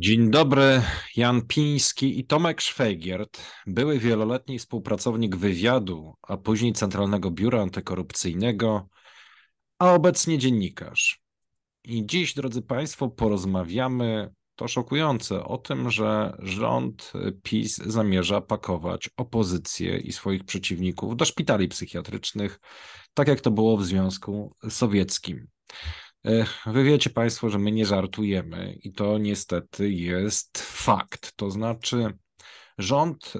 Dzień dobry, Jan Piński i Tomek Szwejgiert, były wieloletni współpracownik wywiadu, a później Centralnego Biura Antykorupcyjnego, a obecnie dziennikarz. I dziś, drodzy Państwo, porozmawiamy, to szokujące, o tym, że rząd PiS zamierza pakować opozycję i swoich przeciwników do szpitali psychiatrycznych, tak jak to było w Związku Sowieckim. Wy wiecie Państwo, że my nie żartujemy i to niestety jest fakt. To znaczy rząd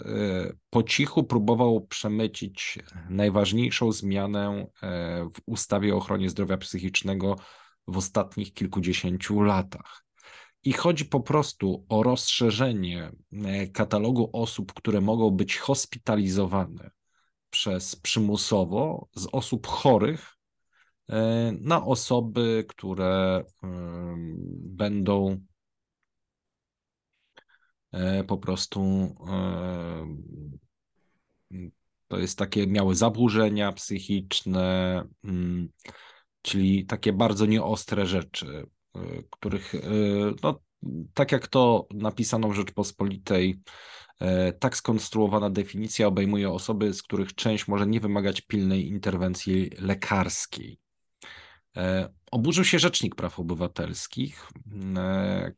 po cichu próbował przemycić najważniejszą zmianę w ustawie o ochronie zdrowia psychicznego w ostatnich kilkudziesięciu latach. I chodzi po prostu o rozszerzenie katalogu osób, które mogą być hospitalizowane przymusowo z osób chorych na osoby, które będą po prostu, to jest takie, miały zaburzenia psychiczne, czyli takie bardzo nieostre rzeczy, których, no, tak jak to napisano w Rzeczpospolitej, tak skonstruowana definicja obejmuje osoby, z których część może nie wymagać pilnej interwencji lekarskiej. Oburzył się Rzecznik Praw Obywatelskich,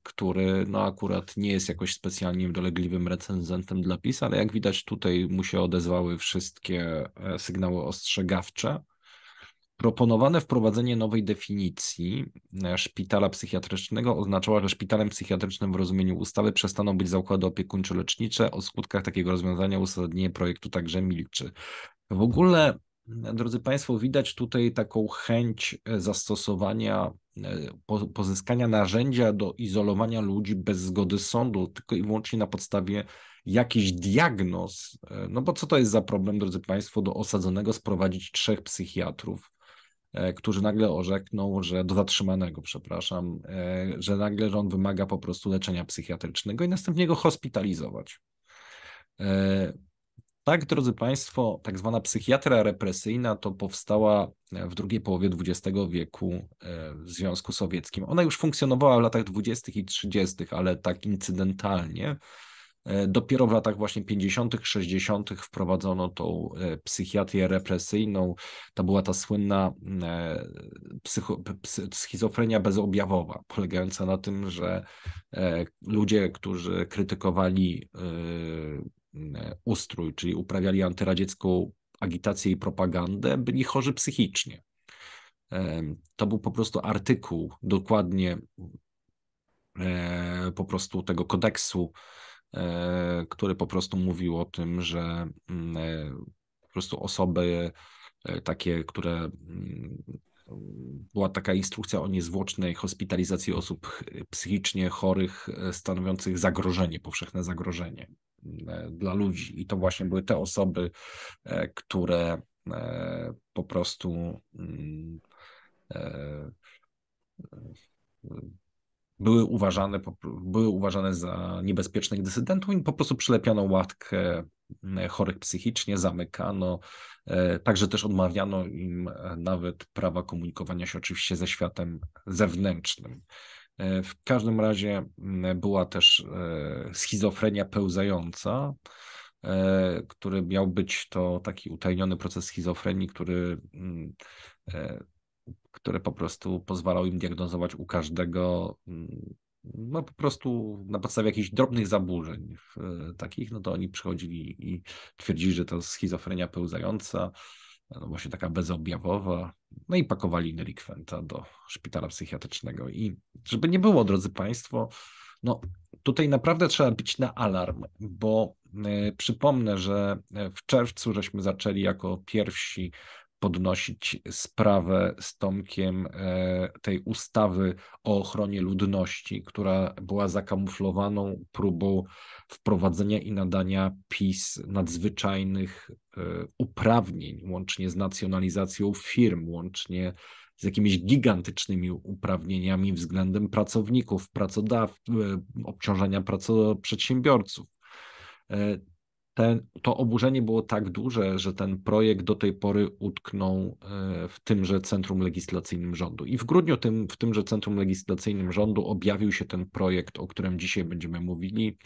który no akurat nie jest jakoś specjalnie dolegliwym recenzentem dla PiS, ale jak widać tutaj mu się odezwały wszystkie sygnały ostrzegawcze. Proponowane wprowadzenie nowej definicji szpitala psychiatrycznego oznaczało, że szpitalem psychiatrycznym w rozumieniu ustawy przestaną być zakłady opiekuńczo-lecznicze. O skutkach takiego rozwiązania uzasadnienie projektu także milczy. W ogóle, drodzy Państwo, widać tutaj taką chęć zastosowania, pozyskania narzędzia do izolowania ludzi bez zgody sądu, tylko i wyłącznie na podstawie jakiś diagnoz. No bo co to jest za problem, drodzy Państwo, do osadzonego sprowadzić trzech psychiatrów, którzy nagle orzekną, że do zatrzymanego, przepraszam, że nagle on wymaga po prostu leczenia psychiatrycznego i następnie go hospitalizować. Tak, drodzy Państwo, tak zwana psychiatria represyjna to powstała w drugiej połowie XX wieku w Związku Sowieckim. Ona już funkcjonowała w latach 20. i 30., ale tak incydentalnie. Dopiero w latach właśnie 50., 60. wprowadzono tą psychiatrię represyjną. To była ta słynna schizofrenia bezobjawowa, polegająca na tym, że ludzie, którzy krytykowali ustrój, czyli uprawiali antyradziecką agitację i propagandę, byli chorzy psychicznie. To był po prostu artykuł dokładnie po prostu tego kodeksu, który po prostu mówił o tym, że po prostu osoby takie, które... Była taka instrukcja o niezwłocznej hospitalizacji osób psychicznie chorych, stanowiących zagrożenie, powszechne zagrożenie dla ludzi. I to właśnie były te osoby, które po prostu były uważane za niebezpiecznych dysydentów i po prostu przylepiano łatkę chorych psychicznie, zamykano, także też odmawiano im nawet prawa komunikowania się oczywiście ze światem zewnętrznym. W każdym razie była też schizofrenia pełzająca, który miał być to taki utajniony proces schizofrenii, który po prostu pozwalał im diagnozować u każdego, no po prostu na podstawie jakichś drobnych zaburzeń takich, no to oni przychodzili i twierdzili, że to schizofrenia pełzająca, no właśnie taka bezobjawowa, no i pakowali delikwenta do szpitala psychiatrycznego. I żeby nie było, drodzy Państwo, no tutaj naprawdę trzeba bić na alarm, bo przypomnę, że w czerwcu żeśmy zaczęli jako pierwsi podnosić sprawę z Tomkiem tej ustawy o ochronie ludności, która była zakamuflowaną próbą wprowadzenia i nadania PiS nadzwyczajnych uprawnień, łącznie z nacjonalizacją firm, łącznie z jakimiś gigantycznymi uprawnieniami względem pracowników, obciążenia przedsiębiorców. to oburzenie było tak duże, że ten projekt do tej pory utknął w tymże Centrum Legislacyjnym Rządu. I w grudniu w tymże Centrum Legislacyjnym Rządu objawił się ten projekt, o którym dzisiaj będziemy mówili.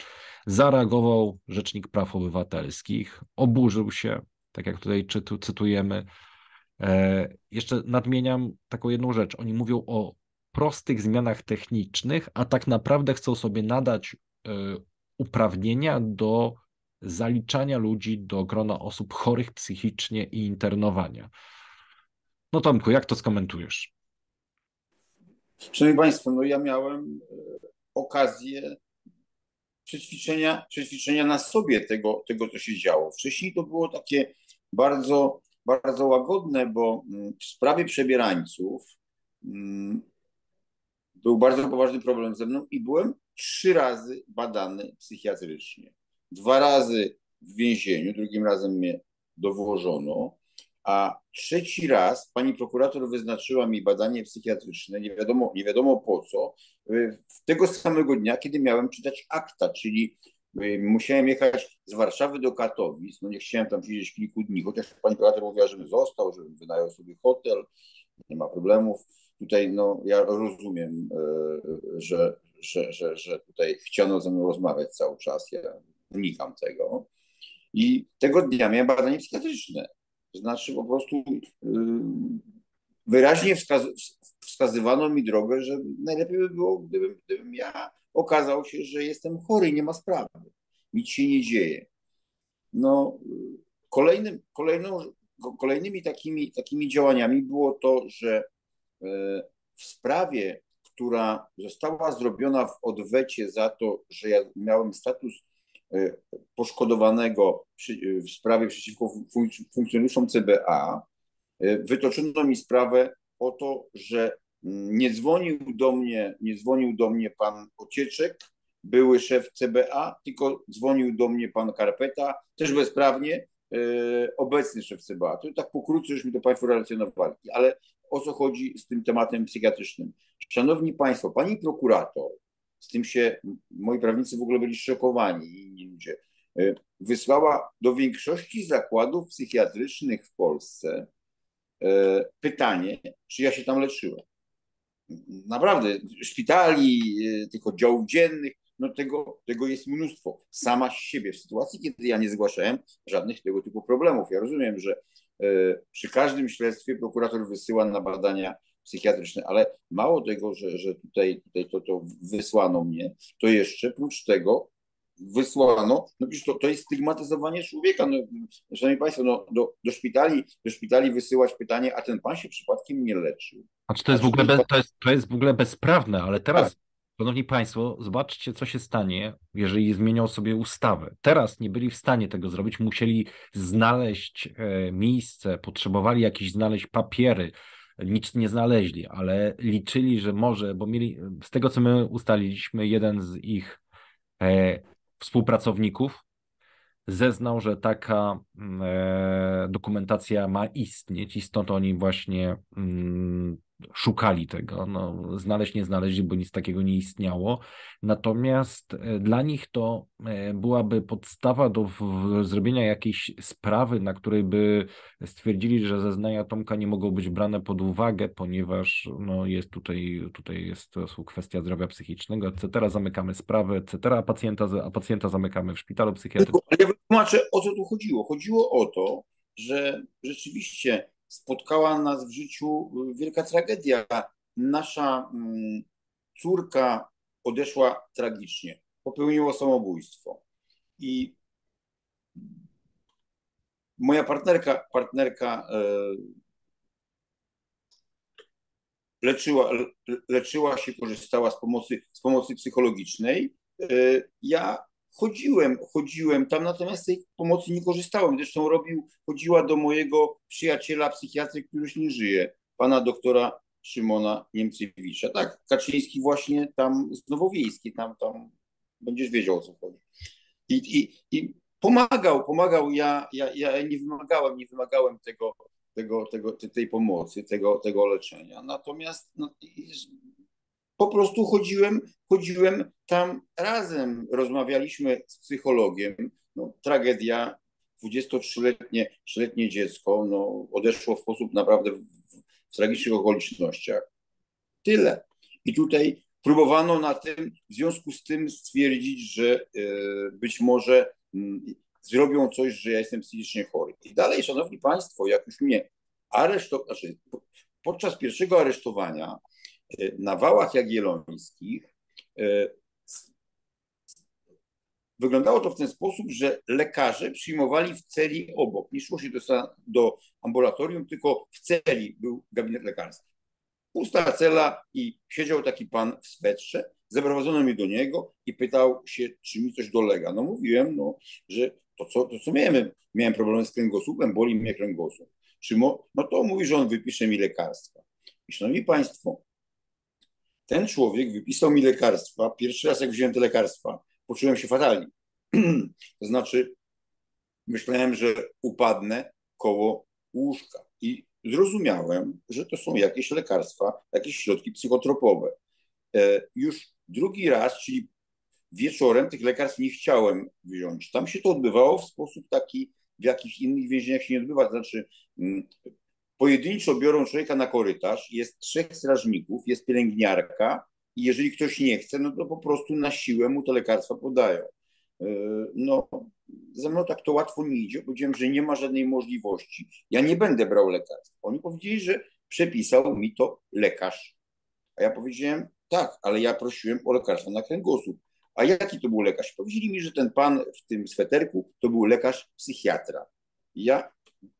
Zareagował Rzecznik Praw Obywatelskich, oburzył się, tak jak tutaj cytujemy. Jeszcze nadmieniam taką jedną rzecz. Oni mówią o prostych zmianach technicznych, a tak naprawdę chcą sobie nadać uprawnienia do zaliczania ludzi do grona osób chorych psychicznie i internowania. No Tomku, jak to skomentujesz? Szanowni Państwo, no ja miałem okazję przećwiczenia na sobie tego, co się działo. Wcześniej to było takie bardzo, bardzo łagodne, bo w sprawie przebierańców był bardzo poważny problem ze mną i byłem 3 razy badany psychiatrycznie. 2 razy w więzieniu, drugim razem mnie dowożono, a 3. raz pani prokurator wyznaczyła mi badanie psychiatryczne, nie wiadomo po co, tego samego dnia, kiedy miałem czytać akta, czyli musiałem jechać z Warszawy do Katowic, no nie chciałem tam siedzieć kilku dni, chociaż pani prokurator mówiła, żebym został, żebym wynajął sobie hotel, nie ma problemów. Tutaj no, ja rozumiem, że tutaj chciano ze mną rozmawiać cały czas, ja unikam tego. I tego dnia miałem badanie psychiatryczne. To znaczy po prostu wyraźnie wskazywano mi drogę, że najlepiej by było, gdybym ja okazał się, że jestem chory i nie ma sprawy. Nic się nie dzieje. No, kolejnymi takimi działaniami było to, że w sprawie, która została zrobiona w odwecie za to, że ja miałem status poszkodowanego w sprawie przeciwko funkcjonariuszom CBA, wytoczono mi sprawę o to, że nie dzwonił do mnie pan Ocieczek, były szef CBA, tylko dzwonił do mnie pan Karpeta, też bezprawnie, obecny szef CBA. To tak pokrótce już mi to Państwo relacjonowali, ale o co chodzi z tym tematem psychiatrycznym? Szanowni Państwo, pani prokurator, z tym się moi prawnicy w ogóle byli szokowani i inni ludzie, wysłała do większości zakładów psychiatrycznych w Polsce pytanie, czy ja się tam leczyłem. Naprawdę, szpitali, tych oddziałów dziennych, no tego jest mnóstwo. Sama siebie w sytuacji, kiedy ja nie zgłaszałem żadnych tego typu problemów. Ja rozumiem, że przy każdym śledztwie prokurator wysyła na badania psychiatryczne, ale mało tego, że tutaj to wysłano mnie, to jeszcze prócz tego wysłano, no przecież to jest stygmatyzowanie człowieka. No, szanowni Państwo, no, do szpitali wysyłać pytanie, a ten pan się przypadkiem nie leczył. A czy to jest, to jest w ogóle bezprawne, ale teraz, tak. Szanowni Państwo, zobaczcie, co się stanie, jeżeli zmienią sobie ustawę. Teraz nie byli w stanie tego zrobić, musieli znaleźć miejsce, potrzebowali jakieś znaleźć papiery, nic nie znaleźli, ale liczyli, że może, bo mieli, z tego co my ustaliliśmy, jeden z ich współpracowników zeznał, że taka dokumentacja ma istnieć i stąd oni właśnie szukali tego. No, znaleźć nie znaleźli, bo nic takiego nie istniało. Natomiast dla nich to byłaby podstawa do zrobienia jakiejś sprawy, na której by stwierdzili, że zeznania Tomka nie mogą być brane pod uwagę, ponieważ no, jest tutaj jest to kwestia zdrowia psychicznego, etc. Zamykamy sprawę, etc. A pacjenta zamykamy w szpitalu psychiatrycznym. Ja wytłumaczę, o co tu chodziło. Chodziło o to, że rzeczywiście spotkała nas w życiu wielka tragedia. Nasza córka odeszła tragicznie. Popełniła samobójstwo. I moja partnerka leczyła się, korzystała z pomocy psychologicznej. Ja chodziłem tam, natomiast z tej pomocy nie korzystałem. Zresztą chodziła do mojego przyjaciela psychiatry, który już nie żyje, pana doktora Szymona Niemcewicza. Tak, Kaczyński właśnie tam z Nowowiejskiej, tam będziesz wiedział, o co chodzi. I pomagał, ja nie wymagałem tej pomocy, tego leczenia. Natomiast po prostu chodziłem tam razem, rozmawialiśmy z psychologiem, No, tragedia, 23-letnie dziecko no, odeszło w sposób naprawdę w tragicznych okolicznościach. Tyle. I tutaj próbowano na tym, w związku z tym stwierdzić, że być może zrobią coś, że ja jestem psychicznie chory. I dalej, szanowni państwo, jak już mnie podczas pierwszego aresztowania na wałach jagiellońskich wyglądało to w ten sposób, że lekarze przyjmowali w celi obok. Nie szło się do ambulatorium, tylko w celi był gabinet lekarski. Pusta cela i siedział taki pan w swetrze, zaprowadzono mnie do niego i pytał się, czy mi coś dolega. No mówiłem, no, że to co miałem problemy z kręgosłupem, boli mnie kręgosłup. No to mówi, że on wypisze mi lekarstwa. I szanowni państwo, ten człowiek wypisał mi lekarstwa. Pierwszy raz, jak wziąłem te lekarstwa, poczułem się fatalnie. To znaczy, myślałem, że upadnę koło łóżka i zrozumiałem, że to są jakieś lekarstwa, jakieś środki psychotropowe. Już drugi raz, czyli wieczorem, tych lekarstw nie chciałem wziąć. Tam się to odbywało w sposób taki, w jakich innych więzieniach się nie odbywa. To znaczy, pojedynczo biorą człowieka na korytarz, jest 3 strażników, jest pielęgniarka i jeżeli ktoś nie chce, no to po prostu na siłę mu te lekarstwa podają. No, ze mną tak to łatwo nie idzie. Powiedziałem, że nie ma żadnej możliwości. Ja nie będę brał lekarstw. Oni powiedzieli, że przepisał mi to lekarz. A ja powiedziałem, tak, ale ja prosiłem o lekarstwo na kręgosłup. A jaki to był lekarz? Powiedzieli mi, że ten pan w tym sweterku to był lekarz psychiatra. Ja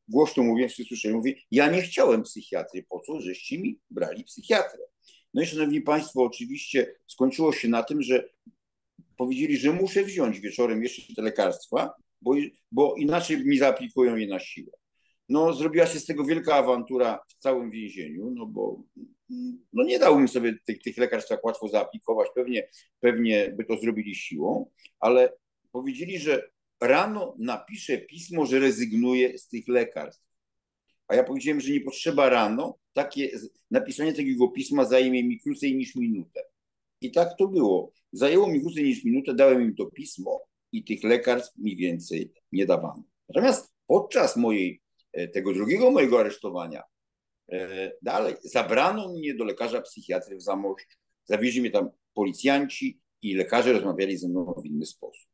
głośno mówię, wszyscy słyszeli, mówię, ja nie chciałem psychiatry, po co żeście mi brali psychiatrę? No i szanowni państwo, oczywiście skończyło się na tym, że powiedzieli, że muszę wziąć wieczorem jeszcze te lekarstwa, bo inaczej mi zaaplikują je na siłę. No zrobiła się z tego wielka awantura w całym więzieniu, no bo no, nie dałbym sobie tych lekarstw tak łatwo zaaplikować, pewnie by to zrobili siłą, ale powiedzieli, że rano napiszę pismo, że rezygnuję z tych lekarstw. A ja powiedziałem, że nie potrzeba rano, napisanie takiego pisma zajmie mi krócej niż minutę. I tak to było. Zajęło mi krócej niż minutę, dałem im to pismo i tych lekarstw mi więcej nie dawano. Natomiast podczas tego drugiego mojego aresztowania dalej zabrano mnie do lekarza psychiatry w Zamościu. Zawieźli mnie tam policjanci i lekarze rozmawiali ze mną w inny sposób.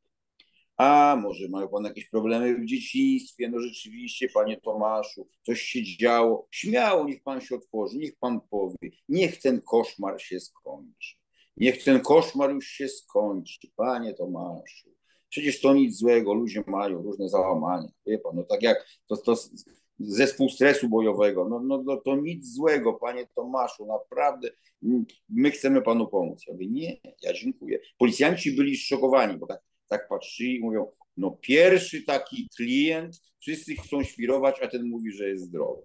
A może mają pan jakieś problemy w dzieciństwie? No rzeczywiście, panie Tomaszu, coś się działo. Śmiało, niech pan się otworzy, niech pan powie. Niech ten koszmar się skończy. Niech ten koszmar już się skończy, panie Tomaszu. Przecież to nic złego, ludzie mają różne załamania. Wie pan, no tak jak to zespół stresu bojowego. No to nic złego, panie Tomaszu, naprawdę. My chcemy panu pomóc. Ja mówię, nie, ja dziękuję. Policjanci byli zszokowani, bo tak patrzyli i mówią, no pierwszy taki klient, wszyscy chcą świrować, a ten mówi, że jest zdrowy.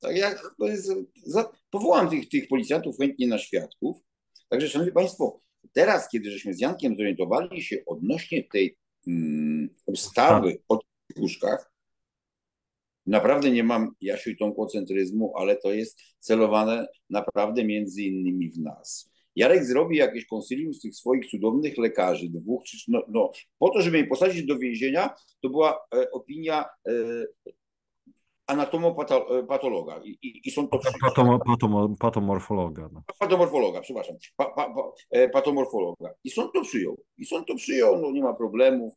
Tak jak powołam tych policjantów chętnie na świadków. Także, szanowni państwo, teraz, kiedy żeśmy z Jankiem zorientowali się odnośnie tej ustawy o puszkach, naprawdę nie mam, Jasiu, i Tomku, centryzmu, ale to jest celowane naprawdę między innymi w nas. Jarek zrobi jakieś konsylium z tych swoich cudownych lekarzy, po to, żeby jej posadzić do więzienia, to była opinia anatomopatologa. I są to... Patomorfologa. No. Patomorfologa, przepraszam. Patomorfologa. I sąd to przyjął. No nie ma problemów.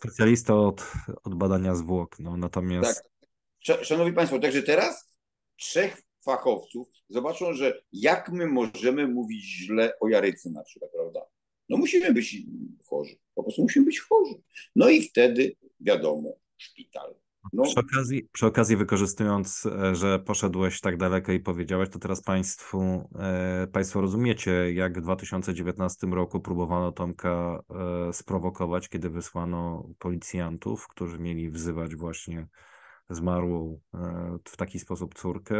Specjalista od badania zwłok. No, natomiast... Tak. Szanowni państwo, także teraz 3 fachowców zobaczą, że jak my możemy mówić źle o Jaryce na przykład, prawda? No musimy być chorzy. Po prostu musimy być chorzy. No i wtedy, wiadomo, szpital. No. Przy okazji, wykorzystując, że poszedłeś tak daleko i powiedziałeś, to teraz Państwo rozumiecie, jak w 2019 roku próbowano Tomka sprowokować, kiedy wysłano policjantów, którzy mieli wzywać właśnie zmarłą w taki sposób córkę,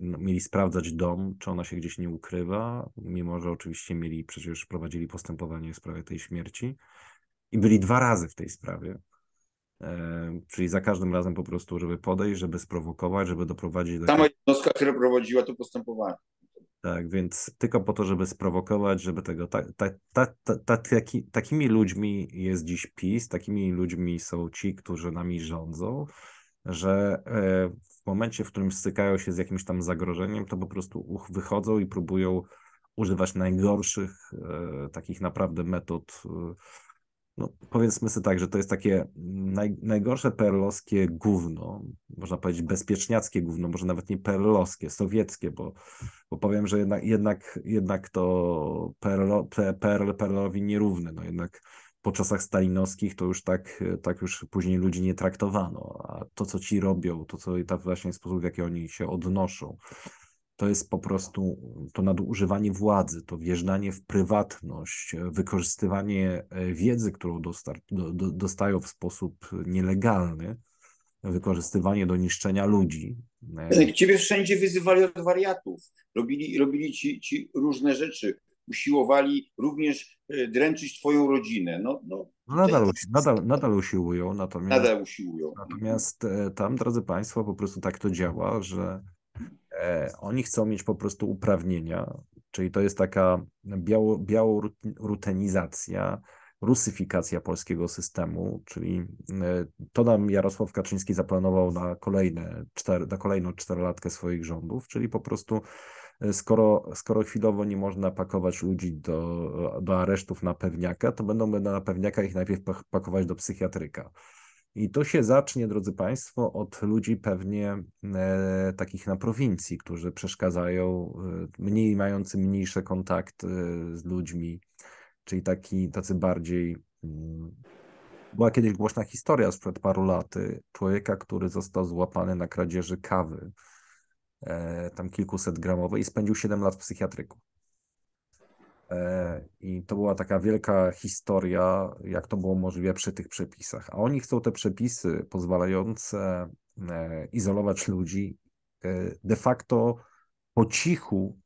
mieli sprawdzać dom, czy ona się gdzieś nie ukrywa, mimo że oczywiście przecież prowadzili postępowanie w sprawie tej śmierci i byli 2 razy w tej sprawie. Czyli za każdym razem po prostu, żeby podejść, żeby sprowokować, żeby doprowadzić do... Sama jednostka, która prowadziła to postępowanie. Tak, więc tylko po to, żeby sprowokować, żeby tego... Takimi ludźmi jest dziś PiS, takimi ludźmi są ci, którzy nami rządzą, że w momencie, w którym stykają się z jakimś tam zagrożeniem, to po prostu wychodzą i próbują używać najgorszych takich naprawdę metod. No, powiedzmy sobie tak, że to jest takie najgorsze perlowskie gówno, można powiedzieć bezpieczniackie gówno, może nawet nie perlowskie, sowieckie, bo powiem, że jednak to perlowi nierówne, no jednak po czasach stalinowskich to już tak już później ludzi nie traktowano, a to co ci robią, to co ta właśnie sposób w jaki oni się odnoszą, to jest po prostu to nadużywanie władzy, to wjeżdżanie w prywatność, wykorzystywanie wiedzy, którą dostają w sposób nielegalny, wykorzystywanie do niszczenia ludzi. Ciebie wszędzie wyzywali od wariatów, robili ci różne rzeczy, usiłowali również dręczyć twoją rodzinę. Nadal usiłują, natomiast tam, drodzy Państwo, po prostu tak to działa, że oni chcą mieć po prostu uprawnienia, czyli to jest taka białorutynizacja, rusyfikacja polskiego systemu, czyli to nam Jarosław Kaczyński zaplanował na kolejną czterolatkę swoich rządów, czyli po prostu skoro chwilowo nie można pakować ludzi do aresztów na pewniaka, to będą na pewniaka ich najpierw pakować do psychiatryka. I to się zacznie, drodzy Państwo, od ludzi pewnie takich na prowincji, którzy przeszkadzają, mający mniejsze kontakty z ludźmi, czyli tacy bardziej... Była kiedyś głośna historia sprzed paru lat człowieka, który został złapany na kradzieży kawy, tam kilkusetgramowej, i spędził 7 lat w psychiatryku. I to była taka wielka historia, jak to było możliwe przy tych przepisach. A oni chcą te przepisy pozwalające izolować ludzi de facto po cichu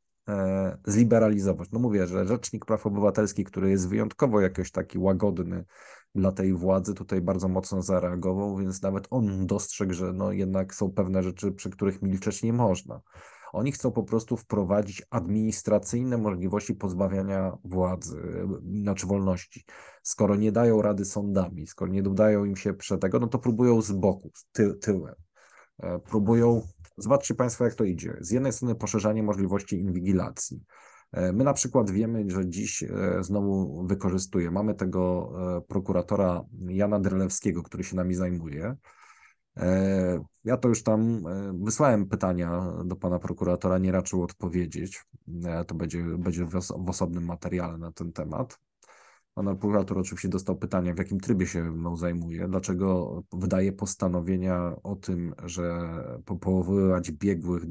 zliberalizować. No mówię, że Rzecznik Praw Obywatelskich, który jest wyjątkowo jakoś taki łagodny dla tej władzy, tutaj bardzo mocno zareagował, więc nawet on dostrzegł, że no jednak są pewne rzeczy, przy których milczeć nie można. Oni chcą po prostu wprowadzić administracyjne możliwości pozbawiania władzy, wolności. Skoro nie dają rady sądami, skoro nie udają im się tego, no to próbują z boku, tyłem. Próbują, zobaczcie Państwo, jak to idzie. Z jednej strony poszerzanie możliwości inwigilacji. My na przykład wiemy, że dziś znowu wykorzystuje. Mamy tego prokuratora Jana Drelewskiego, który się nami zajmuje. Ja to już tam wysłałem pytania do pana prokuratora, nie raczył odpowiedzieć. To będzie w osobnym materiale na ten temat. Pan prokurator oczywiście dostał pytania, w jakim trybie się mną zajmuje, dlaczego wydaje postanowienia o tym, że powoływać biegłych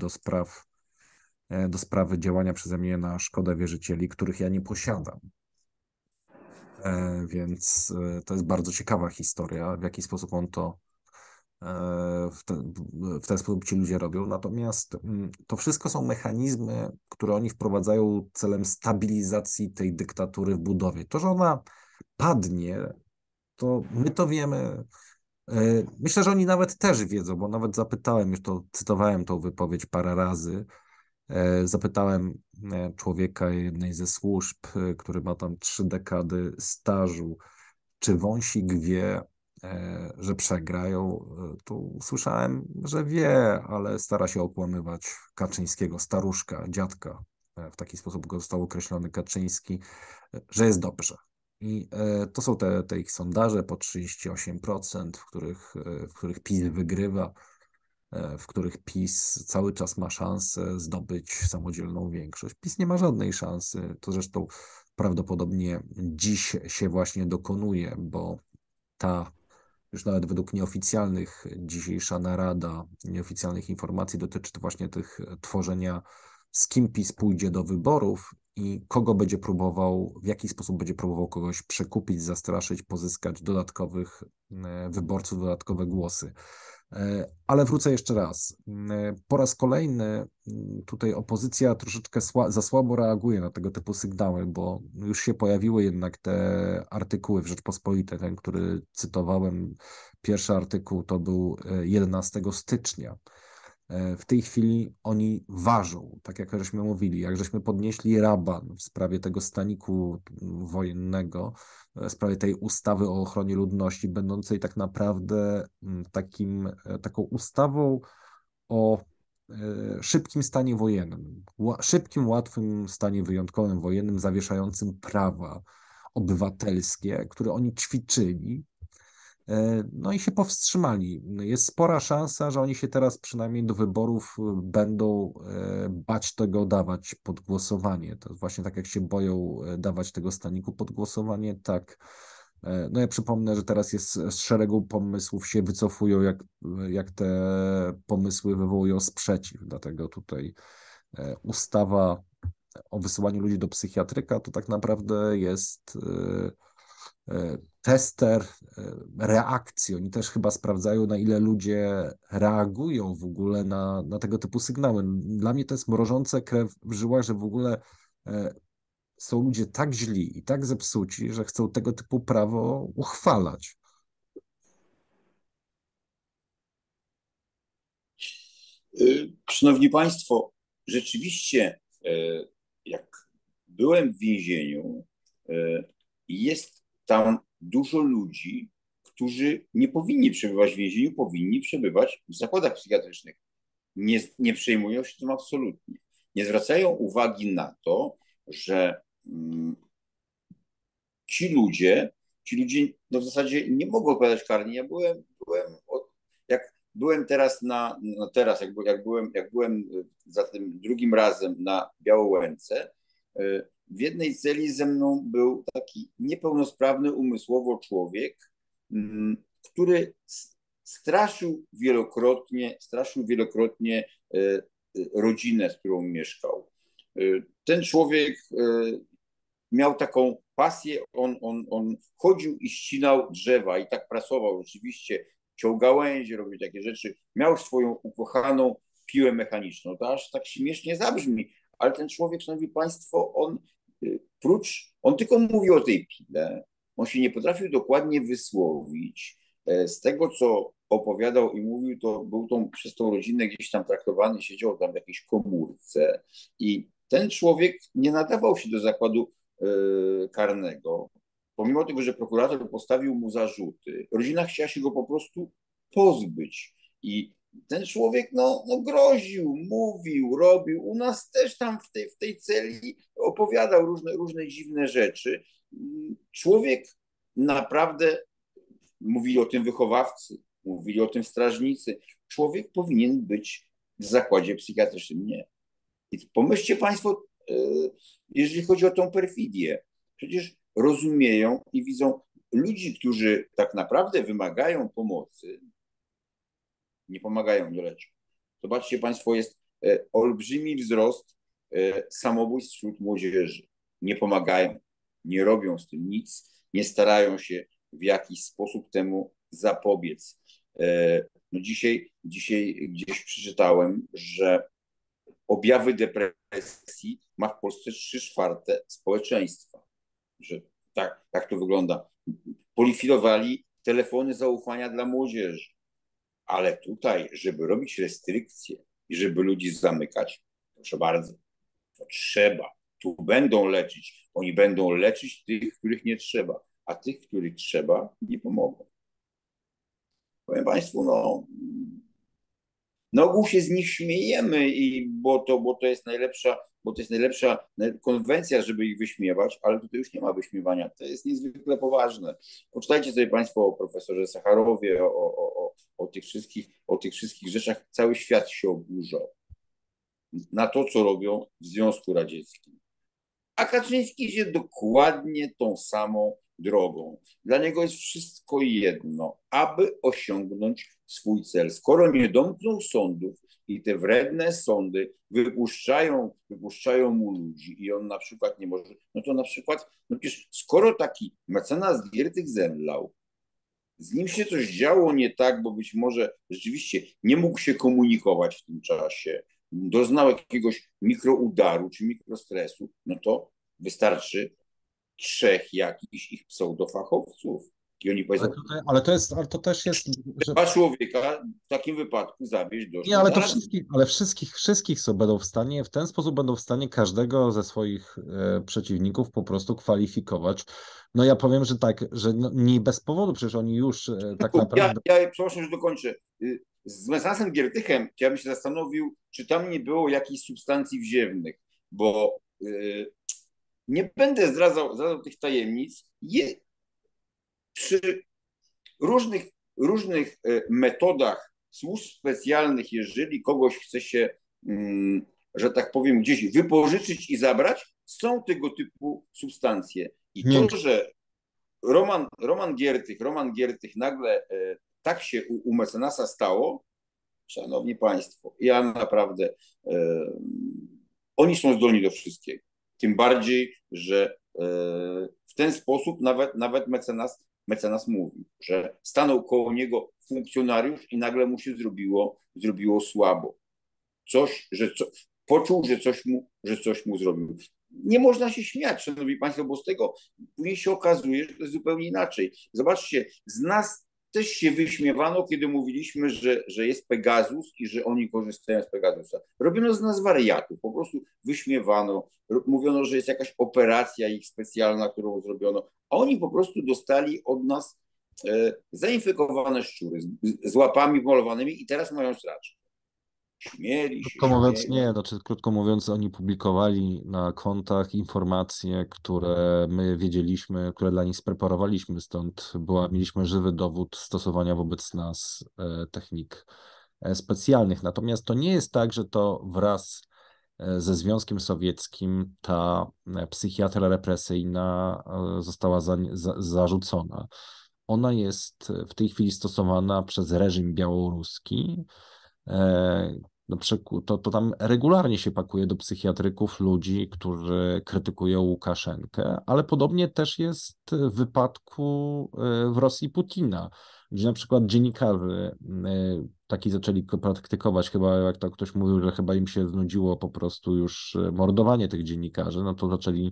do sprawy działania przeze mnie na szkodę wierzycieli, których ja nie posiadam. Więc to jest bardzo ciekawa historia, w jaki sposób on to w ten sposób ci ludzie robią, natomiast to wszystko są mechanizmy, które oni wprowadzają celem stabilizacji tej dyktatury w budowie. To, że ona padnie, to my to wiemy. Myślę, że oni nawet też wiedzą, bo nawet zapytałem, już to cytowałem tą wypowiedź parę razy, zapytałem człowieka jednej ze służb, który ma tam 3 dekady stażu, czy Wąsik wie, że przegrają, tu słyszałem, że wie, ale stara się okłamywać Kaczyńskiego, staruszka, dziadka, w taki sposób został określony Kaczyński, że jest dobrze. I to są te ich sondaże po 38%, w których PiS wygrywa, w których PiS cały czas ma szansę zdobyć samodzielną większość. PiS nie ma żadnej szansy, to zresztą prawdopodobnie dziś się właśnie dokonuje, bo ta już nawet według nieoficjalnych, dzisiejsza narada, nieoficjalnych informacji dotyczy właśnie tych tworzenia, z kim PiS pójdzie do wyborów i kogo będzie próbował, w jaki sposób będzie próbował kogoś przekupić, zastraszyć, pozyskać dodatkowych wyborców, dodatkowe głosy. Ale wrócę jeszcze raz. Po raz kolejny tutaj opozycja troszeczkę za słabo reaguje na tego typu sygnały, bo już się pojawiły jednak te artykuły w Rzeczpospolitej. Ten, który cytowałem, pierwszy artykuł to był 11 stycznia. W tej chwili oni ważą, tak jak żeśmy mówili, jak żeśmy podnieśli raban w sprawie tego staniku wojennego, w sprawie tej ustawy o ochronie ludności, będącej tak naprawdę taką ustawą o szybkim stanie wojennym, szybkim, łatwym stanie wyjątkowym wojennym, zawieszającym prawa obywatelskie, które oni ćwiczyli, no i się powstrzymali. Jest spora szansa, że oni się teraz przynajmniej do wyborów będą bać tego dawać pod głosowanie. To właśnie tak jak się boją dawać tego staniku pod głosowanie, tak. No ja przypomnę, że teraz jest z szeregu pomysłów się wycofują, jak te pomysły wywołują sprzeciw. Dlatego tutaj ustawa o wysyłaniu ludzi do psychiatryka to tak naprawdę jest tester reakcji. Oni też chyba sprawdzają, na ile ludzie reagują w ogóle na tego typu sygnały. Dla mnie to jest mrożące krew w żyłach, że w ogóle są ludzie tak źli i tak zepsuci, że chcą tego typu prawo uchwalać. Szanowni Państwo, rzeczywiście jak byłem w więzieniu, jest tam dużo ludzi, którzy nie powinni przebywać w więzieniu, powinni przebywać w zakładach psychiatrycznych. Nie przejmują się tym absolutnie. Nie zwracają uwagi na to, że ci ludzie no w zasadzie nie mogą odpowiadać karnie. Ja byłem za tym drugim razem na Białołęce, w jednej celi ze mną był taki niepełnosprawny umysłowo człowiek, który straszył wielokrotnie rodzinę, z którą mieszkał. Ten człowiek miał taką pasję, on chodził i ścinał drzewa i tak pracował rzeczywiście, ciął gałęzie, robił takie rzeczy, miał swoją ukochaną piłę mechaniczną. To aż tak śmiesznie zabrzmi, ale ten człowiek, szanowni Państwo, on tylko mówił o tej pile, on się nie potrafił dokładnie wysłowić. Z tego, co opowiadał i mówił, to był przez tą rodzinę gdzieś tam traktowany, siedział tam w jakiejś komórce i ten człowiek nie nadawał się do zakładu karnego, pomimo tego, że prokurator postawił mu zarzuty. Rodzina chciała się go po prostu pozbyć i ten człowiek groził, mówił, robił. U nas też tam w tej celi opowiadał różne dziwne rzeczy. Człowiek naprawdę, mówili o tym wychowawcy, mówili o tym strażnicy, człowiek powinien być w zakładzie psychiatrycznym. Nie. I pomyślcie Państwo, jeżeli chodzi o tą perfidię, przecież rozumieją i widzą ludzi, którzy tak naprawdę wymagają pomocy, nie pomagają, nie leczą. Zobaczcie Państwo, jest olbrzymi wzrost samobójstw wśród młodzieży. Nie pomagają, nie robią z tym nic, nie starają się w jakiś sposób temu zapobiec. Dzisiaj gdzieś przeczytałem, że objawy depresji ma w Polsce 3/4 społeczeństwa. Że tak to wygląda. Polifilowali telefony zaufania dla młodzieży. Ale tutaj, żeby robić restrykcje i żeby ludzi zamykać, proszę bardzo, to trzeba. Tu będą leczyć. Oni będą leczyć tych, których nie trzeba, a tych, których trzeba, nie pomogą. Powiem Państwu, na ogół się z nich śmiejemy, bo to jest najlepsza konwencja, żeby ich wyśmiewać, ale tutaj już nie ma wyśmiewania. To jest niezwykle poważne. Poczytajcie sobie Państwo o profesorze Sacharowie, o tych wszystkich rzeczach. Cały świat się oburzał na to, co robią w Związku Radzieckim. A Kaczyński idzie dokładnie tą samą drogą. Dla niego jest wszystko jedno, aby osiągnąć swój cel. Skoro nie domknął sądów i te wredne sądy wypuszczają mu ludzi i on na przykład nie może, przecież skoro taki mecenas Giertych zemdlał, z nim się coś działo nie tak, bo być może rzeczywiście nie mógł się komunikować w tym czasie, doznał jakiegoś mikroudaru czy mikrostresu, to wystarczy 3 jakichś ich pseudofachowców, I oni powiedzą, ale to też jest... Trzeba człowieka w takim wypadku zawieźć do... Nie, ale to wszystkich co będą w stanie, w ten sposób będą w stanie każdego ze swoich przeciwników po prostu kwalifikować. No ja powiem, że tak, że no, nie bez powodu, przecież oni już tak naprawdę... Ja przepraszam, że dokończę. Z mecenasem Giertychem ja bym się zastanowił, czy tam nie było jakichś substancji wziewnych, bo nie będę zdradzał tych tajemnic. Przy różnych metodach służb specjalnych, jeżeli kogoś chce się, że tak powiem, gdzieś wypożyczyć i zabrać, są tego typu substancje. I to, że Roman Giertych nagle tak się u mecenasa stało, szanowni państwo, ja naprawdę, oni są zdolni do wszystkiego. Tym bardziej, że w ten sposób nawet mecenas mówi, że stanął koło niego funkcjonariusz i nagle mu się zrobiło słabo. Poczuł, że coś mu zrobił. Nie można się śmiać, szanowni państwo, bo z tego później się okazuje, że to jest zupełnie inaczej. Zobaczcie, z nas też się wyśmiewano, kiedy mówiliśmy, że jest Pegasus i że oni korzystają z Pegasusa. Robiono z nas wariatów, po prostu wyśmiewano, mówiono, że jest jakaś operacja ich specjalna, którą zrobiono, a oni po prostu dostali od nas zainfekowane szczury z łapami malowanymi i teraz mają straczkę. Krótko mówiąc, oni publikowali na kontach informacje, które my wiedzieliśmy, które dla nich spreparowaliśmy, stąd mieliśmy żywy dowód stosowania wobec nas technik specjalnych. Natomiast to nie jest tak, że to wraz ze Związkiem Sowieckim ta psychiatria represyjna została zarzucona. Ona jest w tej chwili stosowana przez reżim białoruski. Na przykład, to tam regularnie się pakuje do psychiatryków ludzi, którzy krytykują Łukaszenkę, ale podobnie też jest w wypadku w Rosji Putina, gdzie na przykład dziennikarze taki zaczęli praktykować, chyba jak to ktoś mówił, że chyba im się znudziło po prostu już mordowanie tych dziennikarzy, no to zaczęli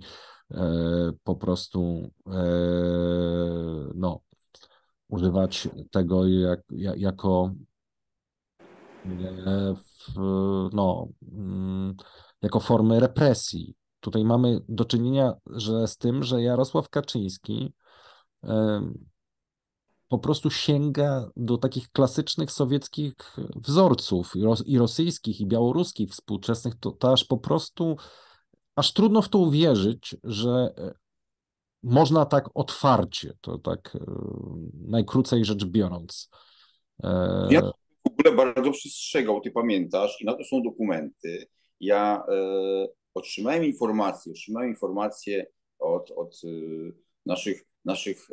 po prostu używać tego jako formy represji. Tutaj mamy do czynienia z tym, że Jarosław Kaczyński po prostu sięga do takich klasycznych sowieckich wzorców i rosyjskich, i białoruskich współczesnych, to aż po prostu aż trudno w to uwierzyć, że można tak otwarcie, to tak najkrócej rzecz biorąc. W ogóle bardzo przestrzegał, ty pamiętasz, i na to są dokumenty. Ja otrzymałem informację od naszych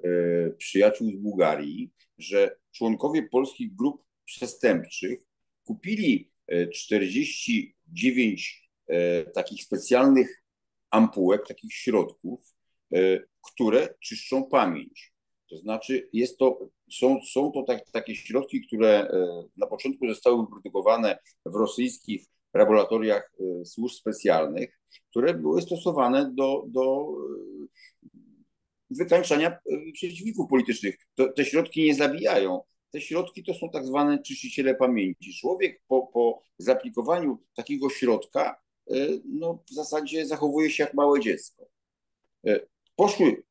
przyjaciół z Bułgarii, że członkowie polskich grup przestępczych kupili 49 takich specjalnych ampułek, takich środków, które czyszczą pamięć. To znaczy są to takie środki, które na początku zostały wyprodukowane w rosyjskich laboratoriach służb specjalnych, które były stosowane do wykańczania przeciwników politycznych. Te środki nie zabijają. Te środki to są tak zwane czyściciele pamięci. Człowiek po zaaplikowaniu takiego środka w zasadzie zachowuje się jak małe dziecko.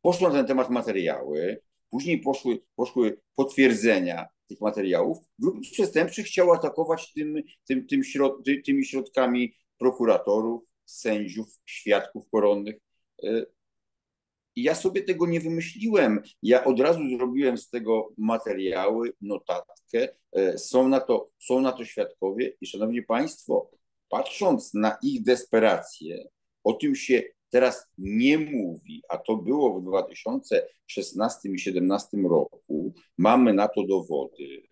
Poszły na ten temat materiały. Później poszły potwierdzenia tych materiałów. Grupa przestępcza chciała atakować tymi środkami prokuratorów, sędziów, świadków koronnych. I ja sobie tego nie wymyśliłem. Ja od razu zrobiłem z tego materiały, notatkę. Są na to świadkowie. I szanowni państwo, patrząc na ich desperację, o tym się teraz nie mówi, a to było w 2016 i 2017 roku. Mamy na to dowody.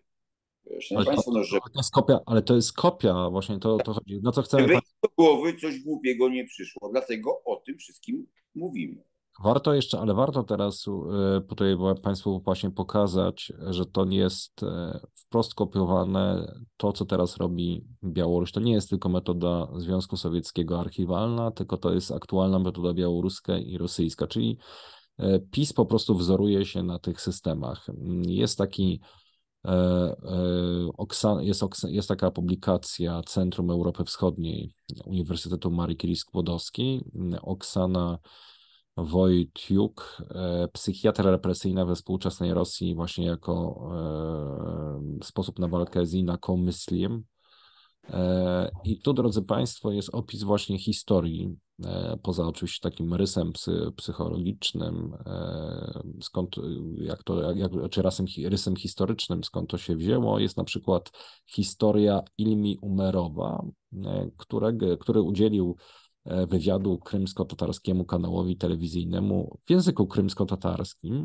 Ale to jest kopia właśnie, to chodzi. No to chcemy... do głowy coś głupiego nie przyszło, dlatego o tym wszystkim mówimy. Warto teraz tutaj państwu właśnie pokazać, że to nie jest wprost kopiowane to, co teraz robi Białoruś. To nie jest tylko metoda Związku Sowieckiego archiwalna, tylko to jest aktualna metoda białoruska i rosyjska, czyli PiS po prostu wzoruje się na tych systemach. Jest taki jest taka publikacja Centrum Europy Wschodniej Uniwersytetu Marii Curie-Skłodowskiej. Oksana Wojciuk, psychiatra represyjna we współczesnej Rosji, właśnie jako sposób na walkę z inakomysliem. I tu, drodzy Państwo, jest opis właśnie historii, poza oczywiście takim rysem psychologicznym, skąd, rysem historycznym, skąd to się wzięło. Jest na przykład historia Ilmi Umerowa, który udzielił wywiadu krymsko-tatarskiemu kanałowi telewizyjnemu w języku krymsko-tatarskim.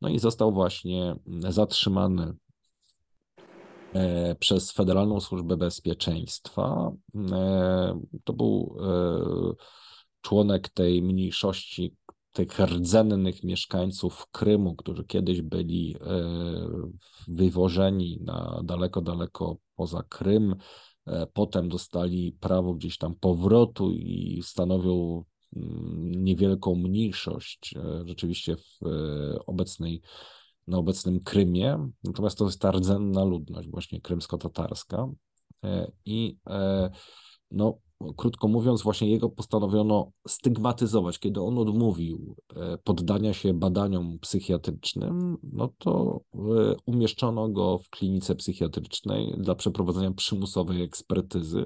No i został właśnie zatrzymany przez Federalną Służbę Bezpieczeństwa. To był członek tej mniejszości, tych rdzennych mieszkańców Krymu, którzy kiedyś byli wywożeni na daleko, daleko poza Krym. Potem dostali prawo gdzieś tam powrotu i stanowią niewielką mniejszość rzeczywiście w na obecnym Krymie, natomiast to jest ta rdzenna ludność właśnie krymsko-tatarska i no, krótko mówiąc, właśnie jego postanowiono stygmatyzować. Kiedy on odmówił poddania się badaniom psychiatrycznym, no to umieszczono go w klinice psychiatrycznej dla przeprowadzenia przymusowej ekspertyzy.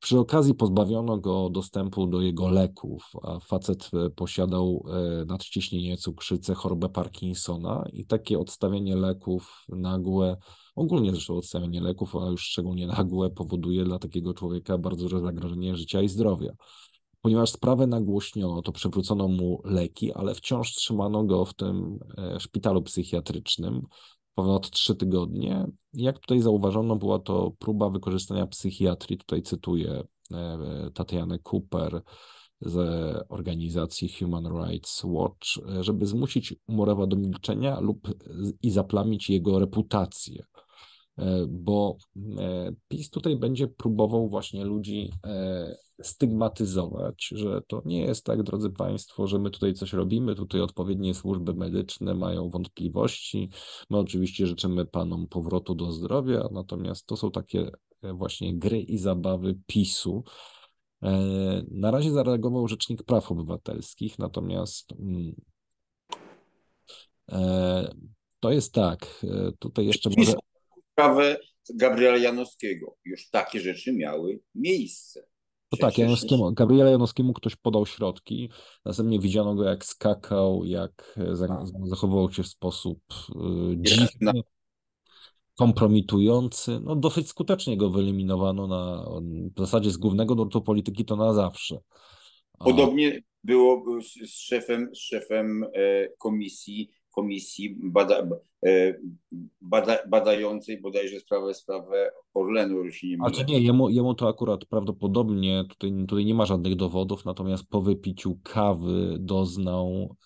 Przy okazji pozbawiono go dostępu do jego leków, a facet posiadał nadciśnienie cukrzycy, chorobę Parkinsona i takie odstawienie leków nagłe, ogólnie zresztą odstawienie leków, a już szczególnie nagłe, powoduje dla takiego człowieka bardzo duże zagrożenie życia i zdrowia. Ponieważ sprawę nagłośniono, to przywrócono mu leki, ale wciąż trzymano go w tym szpitalu psychiatrycznym ponad 3 tygodnie. Jak tutaj zauważono, była to próba wykorzystania psychiatrii, tutaj cytuję Tatianę Cooper z organizacji Human Rights Watch, żeby zmusić Umerowa do milczenia i zaplamić jego reputację, bo PiS tutaj będzie próbował właśnie ludzi stygmatyzować, że to nie jest tak, drodzy Państwo, że my tutaj coś robimy, tutaj odpowiednie służby medyczne mają wątpliwości, my oczywiście życzymy Panom powrotu do zdrowia, natomiast to są takie właśnie gry i zabawy PiS-u. Na razie zareagował Rzecznik Praw Obywatelskich, natomiast to jest tak, tutaj jeszcze może... Sprawę Gabriela Janowskiego. Już takie rzeczy miały miejsce. No tak, Gabriela Janowskiemu ktoś podał środki, następnie widziano go, jak skakał, jak zachowywał się w sposób dziwny, kompromitujący. No, dosyć skutecznie go wyeliminowano w zasadzie z głównego nurtu polityki to na zawsze. Podobnie było z szefem komisji badającej bodajże sprawę Orlenu, jeśli nie mylę. A czy nie, jemu to akurat prawdopodobnie, tutaj nie ma żadnych dowodów, natomiast po wypiciu kawy doznał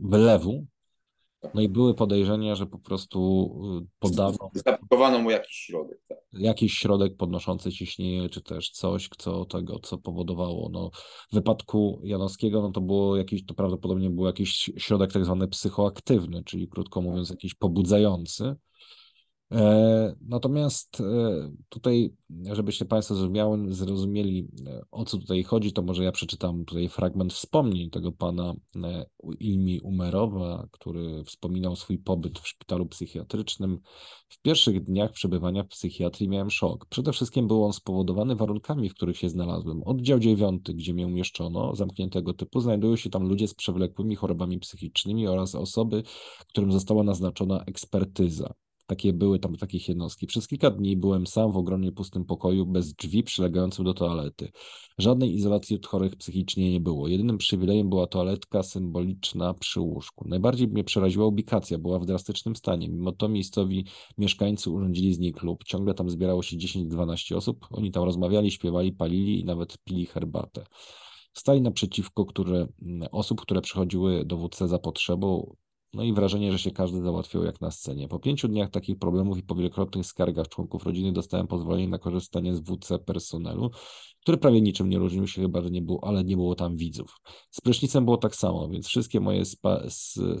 wylewu. No i były podejrzenia, że po prostu podano... Zablokowano mu jakiś środek. Tak. Jakiś środek podnoszący ciśnienie, czy też coś, co powodowało. No, w wypadku Janowskiego no, to prawdopodobnie był jakiś środek tak zwany psychoaktywny, czyli krótko mówiąc jakiś pobudzający. Natomiast tutaj, żebyście Państwo zrozumieli, o co tutaj chodzi, to może ja przeczytam tutaj fragment wspomnień tego pana Ilmi Umerowa, który wspominał swój pobyt w szpitalu psychiatrycznym. W pierwszych dniach przebywania w psychiatrii miałem szok. Przede wszystkim był on spowodowany warunkami, w których się znalazłem. Oddział 9, gdzie mnie umieszczono, zamkniętego typu, znajdują się tam ludzie z przewlekłymi chorobami psychicznymi oraz osoby, którym została naznaczona ekspertyza. Były tam takie jednostki. Przez kilka dni byłem sam w ogromnie pustym pokoju, bez drzwi przylegającym do toalety. Żadnej izolacji od chorych psychicznie nie było. Jedynym przywilejem była toaletka symboliczna przy łóżku. Najbardziej mnie przeraziła ubikacja, była w drastycznym stanie. Mimo to miejscowi mieszkańcy urządzili z niej klub. Ciągle tam zbierało się 10-12 osób. Oni tam rozmawiali, śpiewali, palili i nawet pili herbatę. Stali naprzeciwko osób, które przychodziły do WC za potrzebą. No i wrażenie, że się każdy załatwiał jak na scenie. Po 5 dniach takich problemów i po wielokrotnych skargach członków rodziny dostałem pozwolenie na korzystanie z WC personelu, który prawie niczym nie różnił się, chyba że nie było, ale nie było tam widzów. Z prysznicem było tak samo, więc wszystkie moje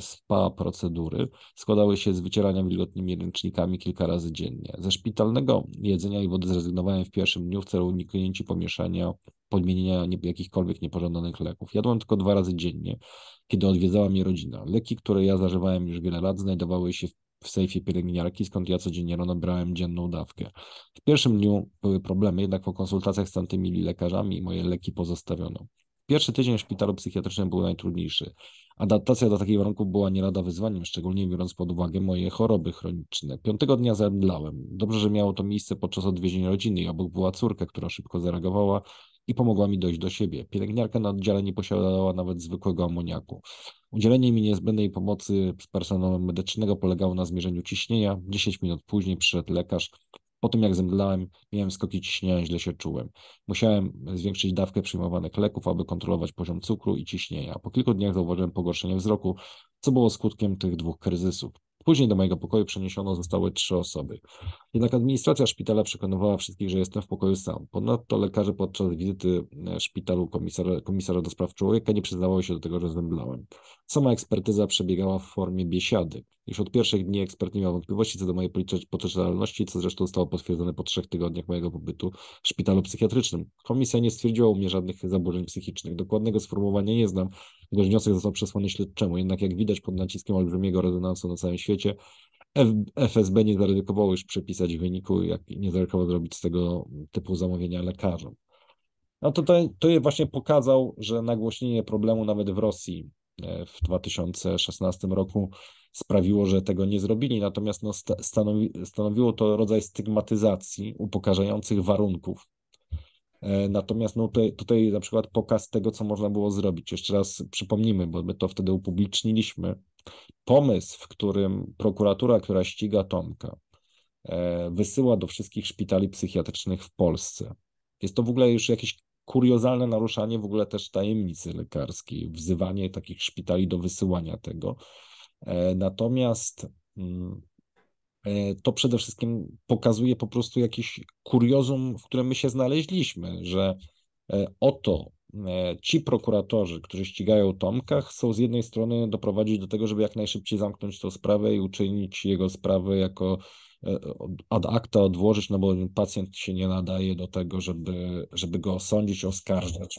spa procedury składały się z wycierania wilgotnymi ręcznikami kilka razy dziennie. Ze szpitalnego jedzenia i wody zrezygnowałem w pierwszym dniu w celu uniknięcia podmienienia jakichkolwiek niepożądanych leków. Jadłem tylko 2 razy dziennie, kiedy odwiedzała mnie rodzina. Leki, które ja zażywałem już wiele lat, znajdowały się w sejfie pielęgniarki, skąd ja codziennie rano brałem dzienną dawkę. W pierwszym dniu były problemy, jednak po konsultacjach z tamtymi lekarzami moje leki pozostawiono. Pierwszy tydzień w szpitalu psychiatrycznym był najtrudniejszy. Adaptacja do takich warunków była nie lada wyzwaniem, szczególnie biorąc pod uwagę moje choroby chroniczne. 5. dnia zemdlałem. Dobrze, że miało to miejsce podczas odwiedzin rodziny i obok była córka, która szybko zareagowała i pomogła mi dojść do siebie. Pielęgniarka na oddziale nie posiadała nawet zwykłego amoniaku. Udzielenie mi niezbędnej pomocy z personelem medycznego polegało na zmierzeniu ciśnienia. 10 minut później przyszedł lekarz. Po tym jak zemdlałem, miałem skoki ciśnienia, źle się czułem. Musiałem zwiększyć dawkę przyjmowanych leków, aby kontrolować poziom cukru i ciśnienia. Po kilku dniach zauważyłem pogorszenie wzroku, co było skutkiem tych 2 kryzysów. Później do mojego pokoju przeniesiono zostały 3 osoby. Jednak administracja szpitala przekonywała wszystkich, że jestem w pokoju sam. Ponadto lekarze podczas wizyty w szpitalu komisarza do spraw człowieka nie przyznawały się do tego, że zemdlałem. Sama ekspertyza przebiegała w formie biesiady. Już od pierwszych dni ekspert nie miał wątpliwości co do mojej poczytalności, co zresztą zostało potwierdzone po 3 tygodniach mojego pobytu w szpitalu psychiatrycznym. Komisja nie stwierdziła u mnie żadnych zaburzeń psychicznych. Dokładnego sformułowania nie znam, gdyż wniosek został przesłany śledczemu. Jednak jak widać pod naciskiem olbrzymiego rezonansu na całym świecie, FSB nie zaryzykowało już przepisać wyniku, jak nie zaryzykowało zrobić z tego typu zamówienia lekarzom. No to właśnie pokazał, że nagłośnienie problemu nawet w Rosji w 2016 roku sprawiło, że tego nie zrobili, natomiast no, stanowiło to rodzaj stygmatyzacji upokarzających warunków. Natomiast no, tutaj na przykład pokaz tego, co można było zrobić. Jeszcze raz przypomnimy, bo my to wtedy upubliczniliśmy. Pomysł, w którym prokuratura, która ściga Tomka, wysyła do wszystkich szpitali psychiatrycznych w Polsce. Jest to w ogóle już jakieś kuriozalne naruszanie w ogóle też tajemnicy lekarskiej, wzywanie takich szpitali do wysyłania tego. Natomiast to przede wszystkim pokazuje po prostu jakiś kuriozum, w którym my się znaleźliśmy, że oto ci prokuratorzy, którzy ścigają Tomka, chcą z jednej strony doprowadzić do tego, żeby jak najszybciej zamknąć tę sprawę i uczynić jego sprawę jako ad acta, odłożyć, no bo pacjent się nie nadaje do tego, żeby go osądzić, oskarżać.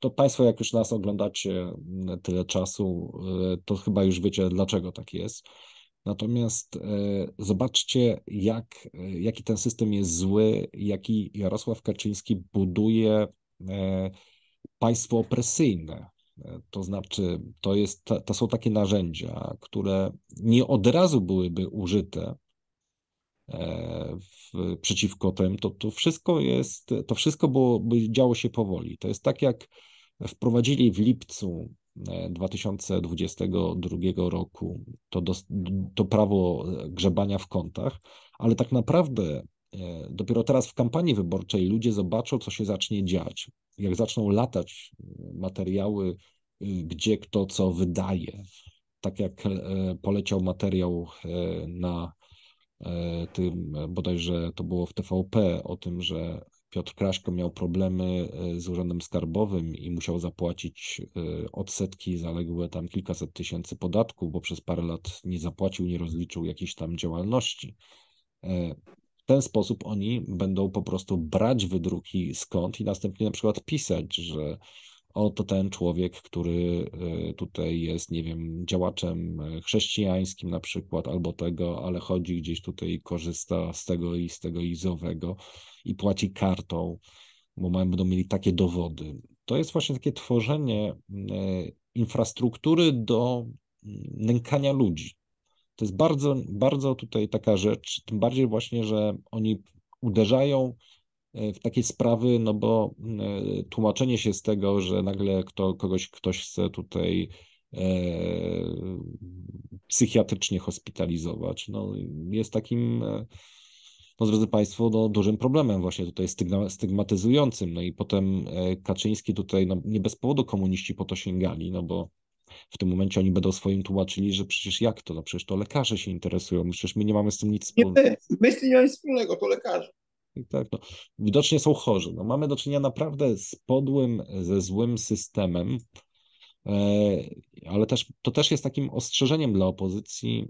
To Państwo, jak już nas oglądacie tyle czasu, to chyba już wiecie, dlaczego tak jest. Natomiast zobaczcie, jaki ten system jest zły, jaki Jarosław Kaczyński buduje państwo opresyjne. To znaczy, to są takie narzędzia, które nie od razu byłyby użyte przeciwko temu. To wszystko działo się powoli. To jest tak, jak wprowadzili w lipcu 2022 roku to prawo grzebania w kontach, ale tak naprawdę dopiero teraz w kampanii wyborczej ludzie zobaczą, co się zacznie dziać. Jak zaczną latać materiały, gdzie kto co wydaje. Tak jak poleciał materiał na tym, bodajże to było w TVP, o tym, że Piotr Kraśko miał problemy z Urzędem Skarbowym i musiał zapłacić odsetki zaległe tam kilkaset tysięcy podatków, bo przez parę lat nie zapłacił, nie rozliczył jakiejś tam działalności. W ten sposób oni będą po prostu brać wydruki skąd i następnie na przykład pisać, że oto ten człowiek, który tutaj jest, nie wiem, działaczem chrześcijańskim na przykład, albo tego, ale chodzi gdzieś tutaj, korzysta z tego i z owego i płaci kartą, bo będą mieli takie dowody. To jest właśnie takie tworzenie infrastruktury do nękania ludzi. To jest bardzo, bardzo tutaj taka rzecz, tym bardziej właśnie, że oni uderzają w takie sprawy, no bo tłumaczenie się z tego, że nagle ktoś chce tutaj psychiatrycznie hospitalizować, no jest takim, no drodzy Państwo, no dużym problemem właśnie tutaj stygmatyzującym. No i potem Kaczyński tutaj, no nie bez powodu komuniści po to sięgali, no bo w tym momencie oni będą swoim tłumaczyli, że przecież jak to, no przecież to lekarze się interesują, przecież my nie mamy z tym nic wspólnego. My z tym nie mamy nic wspólnego, to lekarze. I tak, no, widocznie są chorzy. No, mamy do czynienia naprawdę z podłym, ze złym systemem, ale też, to też jest takim ostrzeżeniem dla opozycji,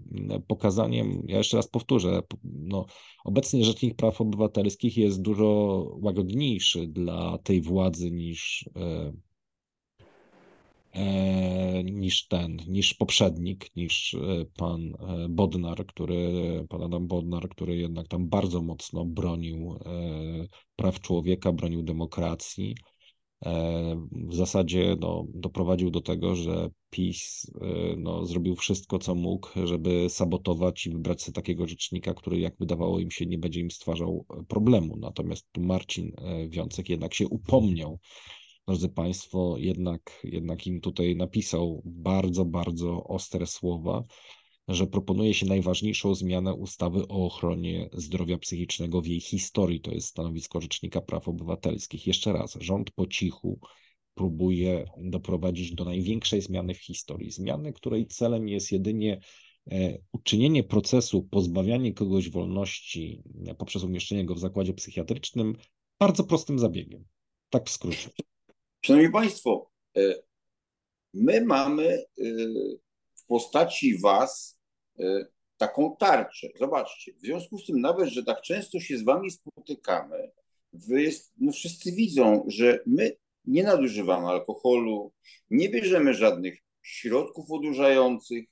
pokazaniem, ja jeszcze raz powtórzę, no, obecnie Rzecznik Praw Obywatelskich jest dużo łagodniejszy dla tej władzy niż poprzednik, niż pan Bodnar, pan Adam Bodnar, który jednak tam bardzo mocno bronił praw człowieka, bronił demokracji. W zasadzie no, doprowadził do tego, że PiS no, zrobił wszystko, co mógł, żeby sabotować i wybrać sobie takiego rzecznika, który, jak wydawało im się, nie będzie im stwarzał problemu. Natomiast tu Marcin Wiącek jednak się upomniał. Drodzy Państwo, jednak im tutaj napisał bardzo, bardzo ostre słowa, że proponuje się najważniejszą zmianę ustawy o ochronie zdrowia psychicznego w jej historii. To jest stanowisko Rzecznika Praw Obywatelskich. Jeszcze raz, rząd po cichu próbuje doprowadzić do największej zmiany w historii. Zmiany, której celem jest jedynie uczynienie procesu pozbawiania kogoś wolności poprzez umieszczenie go w zakładzie psychiatrycznym bardzo prostym zabiegiem. Tak w skrócie. Szanowni Państwo, my mamy w postaci was taką tarczę. Zobaczcie, w związku z tym nawet, że tak często się z wami spotykamy, no wszyscy widzą, że my nie nadużywamy alkoholu, nie bierzemy żadnych środków odurzających,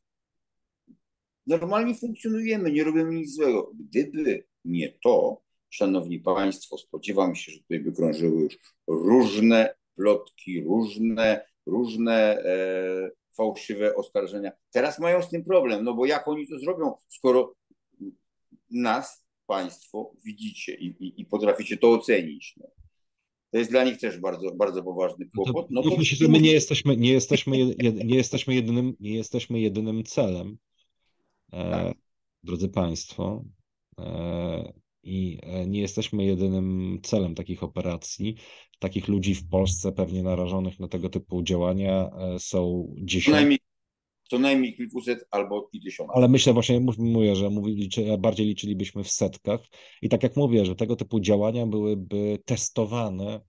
normalnie funkcjonujemy, nie robimy nic złego. Gdyby nie to, Szanowni Państwo, spodziewam się, że tutaj by krążyły już różne plotki, różne fałszywe oskarżenia. Teraz mają z tym problem, no bo jak oni to zrobią, skoro nas Państwo widzicie i potraficie to ocenić. No. To jest dla nich też bardzo, bardzo poważny kłopot. No to myślę, że my nie jesteśmy jedynym celem, tak. Drodzy Państwo. I nie jesteśmy jedynym celem takich operacji. Takich ludzi w Polsce pewnie narażonych na tego typu działania są dziesiątki. Co najmniej kilkuset albo i tysiąc. Ale myślę właśnie, bardziej liczylibyśmy w setkach. I tak jak mówię, że tego typu działania byłyby testowane.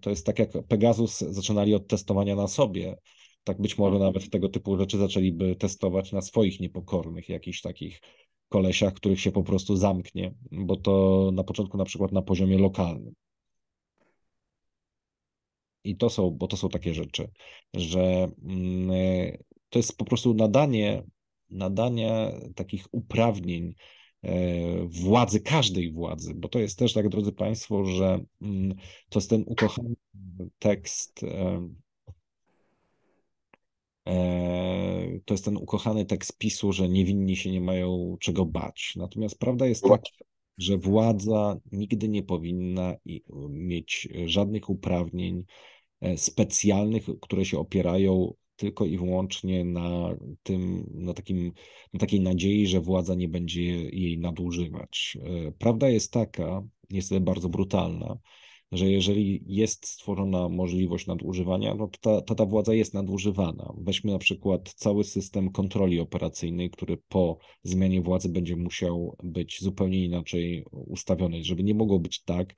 To jest tak jak Pegasus zaczynali od testowania na sobie. Tak być może nawet tego typu rzeczy zaczęliby testować na swoich niepokornych, jakichś takich kolesiach, których się po prostu zamknie, bo to na początku na przykład na poziomie lokalnym. I to są takie rzeczy, że to jest po prostu nadanie takich uprawnień władzy, każdej władzy, bo to jest też tak, drodzy Państwo, że to jest ten ukochany tekst, PiS-u, że niewinni się nie mają czego bać. Natomiast prawda jest taka, że władza nigdy nie powinna mieć żadnych uprawnień specjalnych, które się opierają tylko i wyłącznie na takiej nadziei, że władza nie będzie jej nadużywać. Prawda jest taka, niestety bardzo brutalna, że jeżeli jest stworzona możliwość nadużywania, no to ta władza jest nadużywana. Weźmy na przykład cały system kontroli operacyjnej, który po zmianie władzy będzie musiał być zupełnie inaczej ustawiony, żeby nie mogło być tak,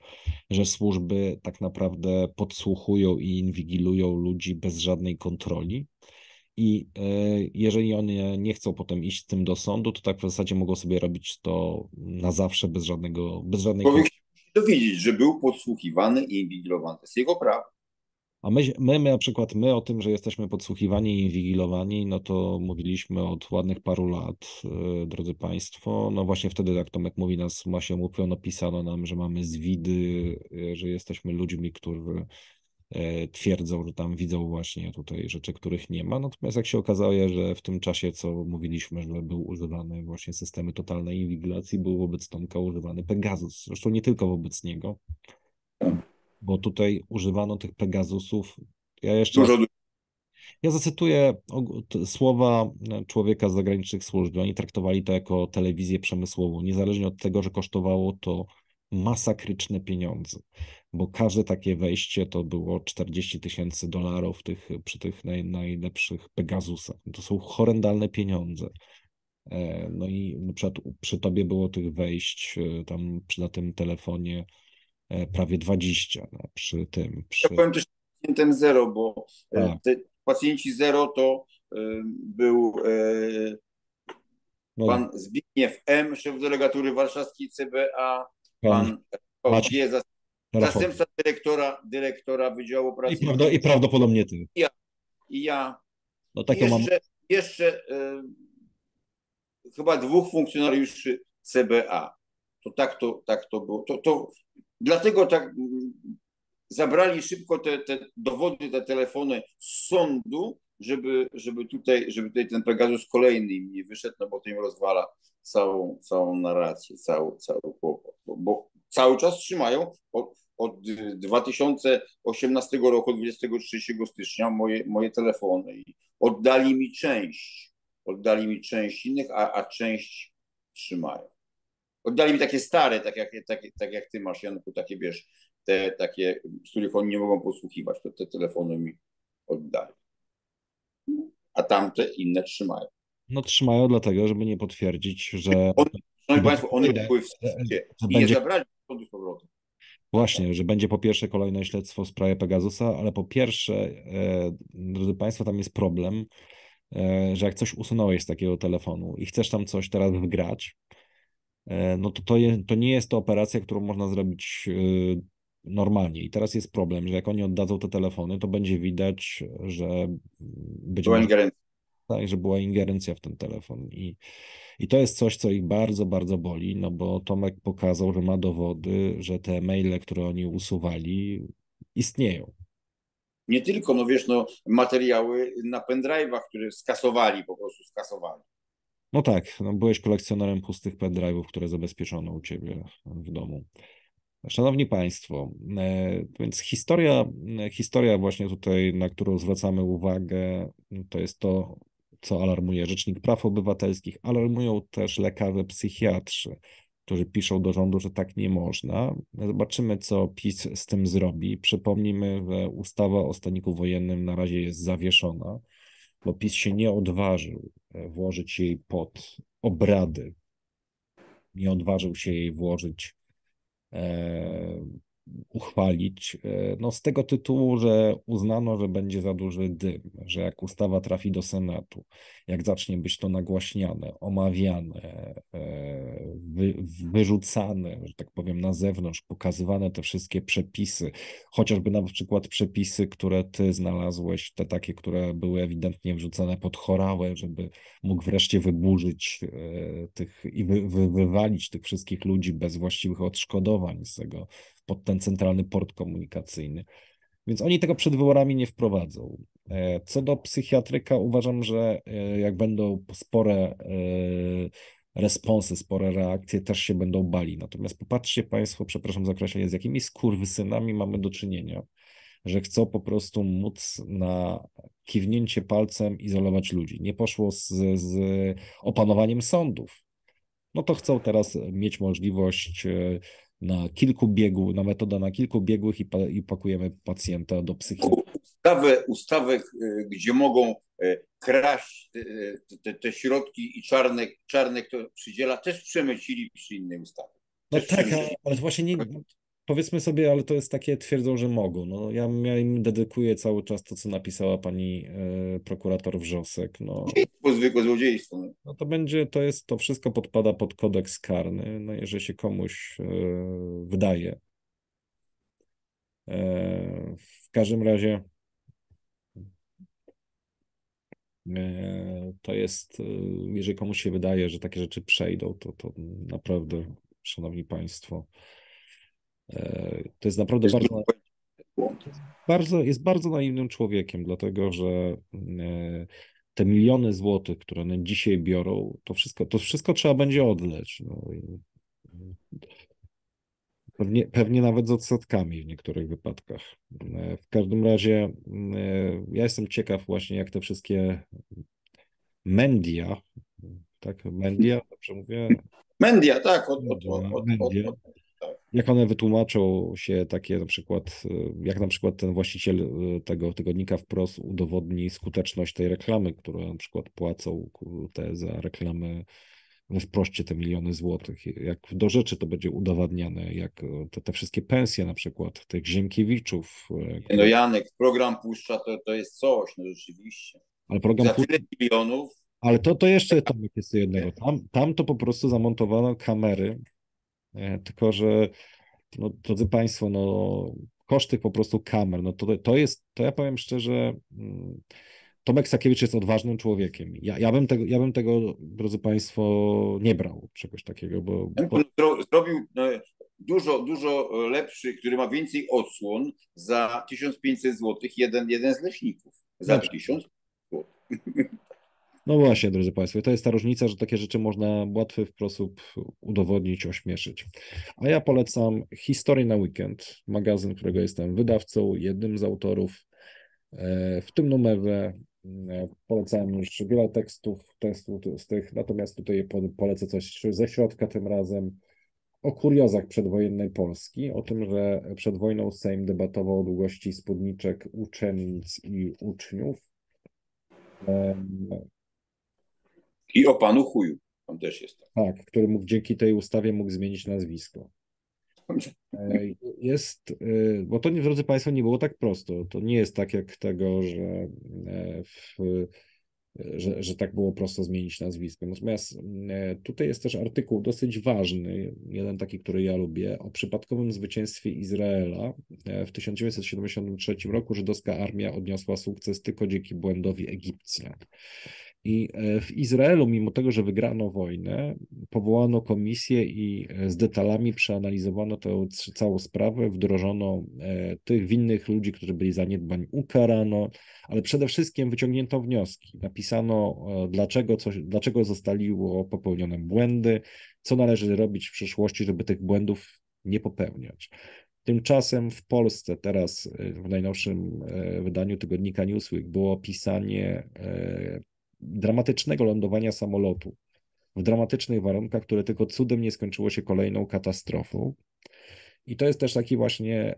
że służby tak naprawdę podsłuchują i inwigilują ludzi bez żadnej kontroli. I jeżeli one nie chcą potem iść z tym do sądu, to tak w zasadzie mogą sobie robić to na zawsze bez żadnej kontroli. Dowiedzieć, że był podsłuchiwany i inwigilowany. To jest jego prawo. A my na przykład, my o tym, że jesteśmy podsłuchiwani i inwigilowani, no to mówiliśmy od ładnych paru lat, drodzy Państwo. No właśnie wtedy, jak Tomek mówi, nas właśnie mówiono, pisano nam, że mamy zwidy, że jesteśmy ludźmi, którzy twierdzą, że tam widzą właśnie tutaj rzeczy, których nie ma. Natomiast jak się okazało, że w tym czasie, co mówiliśmy, że był używany właśnie systemy totalnej inwigilacji, był wobec Tomka używany Pegasus. Zresztą nie tylko wobec niego, bo tutaj używano tych Pegasusów. Ja zacytuję słowa człowieka z zagranicznych służb. Oni traktowali to jako telewizję przemysłową, niezależnie od tego, że kosztowało to masakryczne pieniądze. bo każde takie wejście to było $40,000 przy tych najlepszych Pegasusach. To są horrendalne pieniądze. No i na przykład przy tobie było tych wejść tam na tym telefonie prawie 20 przy tym. Ja powiem też pacjentem zero, bo te pacjenci zero to był pan Zbigniew M, szef delegatury warszawskiej CBA, pan Maciej, zastępca dyrektora Wydziału Pracy. I prawdopodobnie ty. I ja. No, tak jeszcze chyba 2 funkcjonariuszy CBA. To tak to było. Dlatego tak zabrali szybko te dowody, te telefony z sądu, żeby tutaj ten Pegasus kolejny im nie wyszedł, no bo to im rozwala całą narrację, cały kłopot. Bo cały czas trzymają od 2018 roku, 23 stycznia moje telefony i oddali mi część innych, a część trzymają. Oddali mi takie stare, tak jak ty masz, Janku, takie wiesz, te takie, z których oni nie mogą posłuchiwać, to te telefony mi oddali. A tamte inne trzymają. No trzymają dlatego, żeby nie potwierdzić, że... Szanowni Państwo, one były w sądzie i je zabrali z sądu z powrotem. Właśnie, że będzie po pierwsze kolejne śledztwo w sprawie Pegasusa, ale po pierwsze, drodzy Państwo, tam jest problem, że jak coś usunąłeś z takiego telefonu i chcesz tam coś teraz wgrać, no to nie jest to operacja, którą można zrobić normalnie. I teraz jest problem, że jak oni oddadzą te telefony, to będzie widać, że była ingerencja. Tak, że była ingerencja w ten telefon. I to jest coś, co ich bardzo, bardzo boli, no bo Tomek pokazał, że ma dowody, że te maile, które oni usuwali, istnieją. Nie tylko, no wiesz, no materiały na pendrive'ach, które skasowali. No tak, no byłeś kolekcjonerem pustych pendrive'ów, które zabezpieczono u ciebie w domu. Szanowni Państwo, więc historia właśnie tutaj, na którą zwracamy uwagę, to jest to, co alarmuje Rzecznik Praw Obywatelskich. Alarmują też lekarze, psychiatrzy, którzy piszą do rządu, że tak nie można. Zobaczymy, co PiS z tym zrobi. Przypomnijmy, że ustawa o staniku wojennym na razie jest zawieszona, bo PiS się nie odważył włożyć jej pod obrady. Nie odważył się jej uchwalić, no z tego tytułu, że uznano, że będzie za duży dym, że jak ustawa trafi do Senatu, jak zacznie być to nagłaśniane, omawiane, wyrzucane, że tak powiem, na zewnątrz, pokazywane te wszystkie przepisy, chociażby na przykład przepisy, które ty znalazłeś, te takie, które były ewidentnie wrzucane pod chorałę, żeby mógł wreszcie wyburzyć wywalić tych wszystkich ludzi bez właściwych odszkodowań z tego pod ten centralny port komunikacyjny. Więc oni tego przed wyborami nie wprowadzą. Co do psychiatryka, uważam, że jak będą spore responsy, spore reakcje, też się będą bali. Natomiast popatrzcie Państwo, przepraszam za określenie, z jakimi skurwysynami mamy do czynienia, że chcą po prostu móc na kiwnięcie palcem izolować ludzi. Nie poszło z opanowaniem sądów. No to chcą teraz mieć możliwość na kilku biegłych i pakujemy pacjenta do psychiatry. Ustawę, gdzie mogą kraść te środki i czarne, kto przydziela, też przemycili przy innej ustawie. No tak, ale właśnie nie, powiedzmy sobie, ale to jest takie, twierdzą, że mogą. No, ja im dedykuję cały czas to, co napisała pani prokurator Wrzosek. No. Zwykłe złodziejstwo. No to będzie, to wszystko podpada pod kodeks karny, no jeżeli się komuś wydaje. W każdym razie to jest, jeżeli komuś się wydaje, że takie rzeczy przejdą, to naprawdę, szanowni państwo, to jest naprawdę bardzo naiwnym człowiekiem, dlatego że te miliony złotych, które one dzisiaj biorą, to wszystko trzeba będzie odleć. No. Pewnie nawet z odsetkami w niektórych wypadkach. W każdym razie ja jestem ciekaw właśnie, jak te wszystkie media, tak? Media, dobrze mówię? Media, tak. Jak one wytłumaczą się takie na przykład, jak na przykład ten właściciel tego tygodnika Wprost udowodni skuteczność tej reklamy, które na przykład płacą te za reklamy Wproście te miliony złotych, jak do rzeczy to będzie udowadniane, jak te wszystkie pensje na przykład tych Ziemkiewiczów. Które... No Janek, program Puszcza to jest coś, no rzeczywiście. Ale program za tyle milionów. Ale to jeszcze Tomek jest jednego. Tam to po prostu zamontowano kamery, tylko że, no, drodzy Państwo, no koszty po prostu kamer, no to jest, to ja powiem szczerze, Tomek Sakiewicz jest odważnym człowiekiem. Ja bym tego, drodzy Państwo, nie brał czegoś takiego, bo... Zrobił dużo lepszy, który ma więcej odsłon za 1500 zł, jeden z leśników za znaczy. 1500 zł. No właśnie, drodzy Państwo, to jest ta różnica, że takie rzeczy można w łatwy sposób udowodnić, ośmieszyć. A ja polecam Historię na Weekend, magazyn, którego jestem wydawcą, jednym z autorów. W tym numerze polecałem już wiele tekstów z tych, natomiast tutaj polecę coś ze środka tym razem o kuriozach przedwojennej Polski, o tym, że przed wojną Sejm debatował o długości spódniczek uczennic i uczniów. I o panu chuju, tam też jest. Tak, który mógł dzięki tej ustawie zmienić nazwisko. Jest, bo to, drodzy Państwo, nie było tak prosto. To nie jest tak jak tego, że tak było prosto zmienić nazwisko. Natomiast tutaj jest też artykuł dosyć ważny, jeden taki, który ja lubię, o przypadkowym zwycięstwie Izraela w 1973 roku. Żydowska armia odniosła sukces tylko dzięki błędowi Egipcjan. I w Izraelu, mimo tego, że wygrano wojnę, powołano komisję i z detalami przeanalizowano tę całą sprawę, wdrożono tych winnych ludzi, którzy byli zaniedbań, ukarano, ale przede wszystkim wyciągnięto wnioski. Napisano, dlaczego zostały popełnione błędy, co należy robić w przyszłości, żeby tych błędów nie popełniać. Tymczasem w Polsce teraz w najnowszym wydaniu tygodnika Newsweek było pisanie dramatycznego lądowania samolotu w dramatycznych warunkach, które tylko cudem nie skończyło się kolejną katastrofą. I to jest też taki właśnie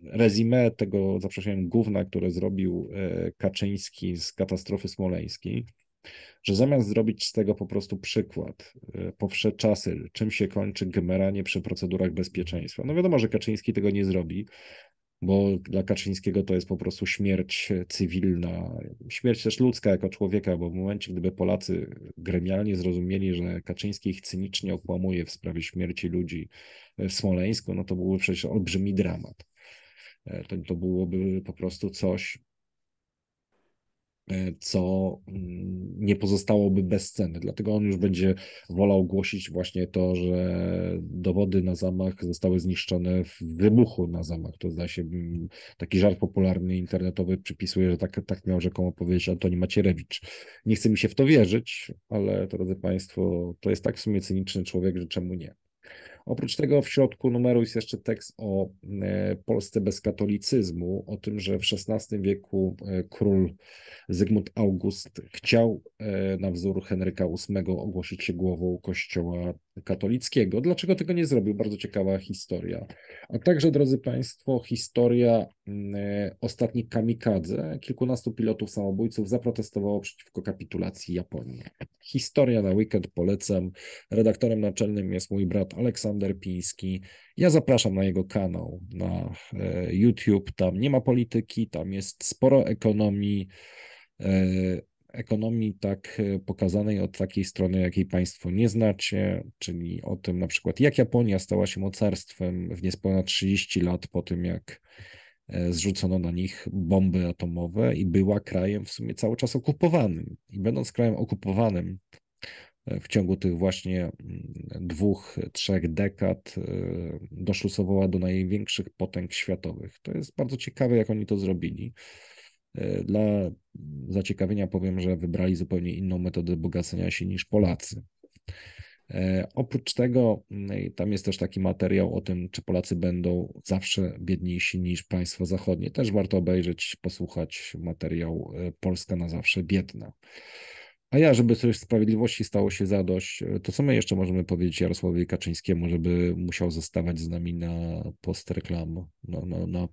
resume tego, za przeproszeniem, gówna, które zrobił Kaczyński z katastrofy smoleńskiej, że zamiast zrobić z tego po prostu przykład po wsze czasy, czym się kończy gmeranie przy procedurach bezpieczeństwa. No wiadomo, że Kaczyński tego nie zrobi, bo dla Kaczyńskiego to jest po prostu śmierć cywilna, śmierć też ludzka jako człowieka, bo w momencie, gdyby Polacy gremialnie zrozumieli, że Kaczyński ich cynicznie okłamuje w sprawie śmierci ludzi w Smoleńsku, no to byłby przecież olbrzymi dramat. To byłoby po prostu coś, co nie pozostałoby bez sceny. Dlatego on już będzie wolał głosić właśnie to, że dowody na zamach zostały zniszczone w wybuchu na zamach. To zdaje się taki żart popularny internetowy przypisuje, że tak miał rzekomo powiedzieć Antoni Macierewicz. Nie chce mi się w to wierzyć, ale drodzy Państwo, to jest tak w sumie cyniczny człowiek, że czemu nie. Oprócz tego w środku numeru jest jeszcze tekst o Polsce bez katolicyzmu, o tym, że w XVI wieku król Zygmunt August chciał na wzór Henryka VIII ogłosić się głową Kościoła katolickiego. Dlaczego tego nie zrobił? Bardzo ciekawa historia. A także, drodzy Państwo, historia ostatnich kamikadze. Kilkunastu pilotów samobójców zaprotestowało przeciwko kapitulacji Japonii. Historia na weekend polecam. Redaktorem naczelnym jest mój brat Aleksander Piński. Ja zapraszam na jego kanał na YouTube. Tam nie ma polityki, tam jest sporo ekonomii. Ekonomii tak pokazanej od takiej strony, jakiej Państwo nie znacie, czyli o tym na przykład, jak Japonia stała się mocarstwem w niespełna 30 lat po tym, jak zrzucono na nich bomby atomowe i była krajem w sumie cały czas okupowanym. I będąc krajem okupowanym w ciągu tych właśnie 2-3 dekad doszusowała do największych potęg światowych. To jest bardzo ciekawe, jak oni to zrobili. Dla zaciekawienia powiem, że wybrali zupełnie inną metodę bogacenia się niż Polacy. Oprócz tego tam jest też taki materiał o tym, czy Polacy będą zawsze biedniejsi niż państwo zachodnie. Też warto obejrzeć, posłuchać materiał Polska na zawsze biedna. A ja, żeby coś sprawiedliwości stało się zadość, to co my jeszcze możemy powiedzieć Jarosławowi Kaczyńskiemu, żeby musiał zostawać z nami na post-reklam,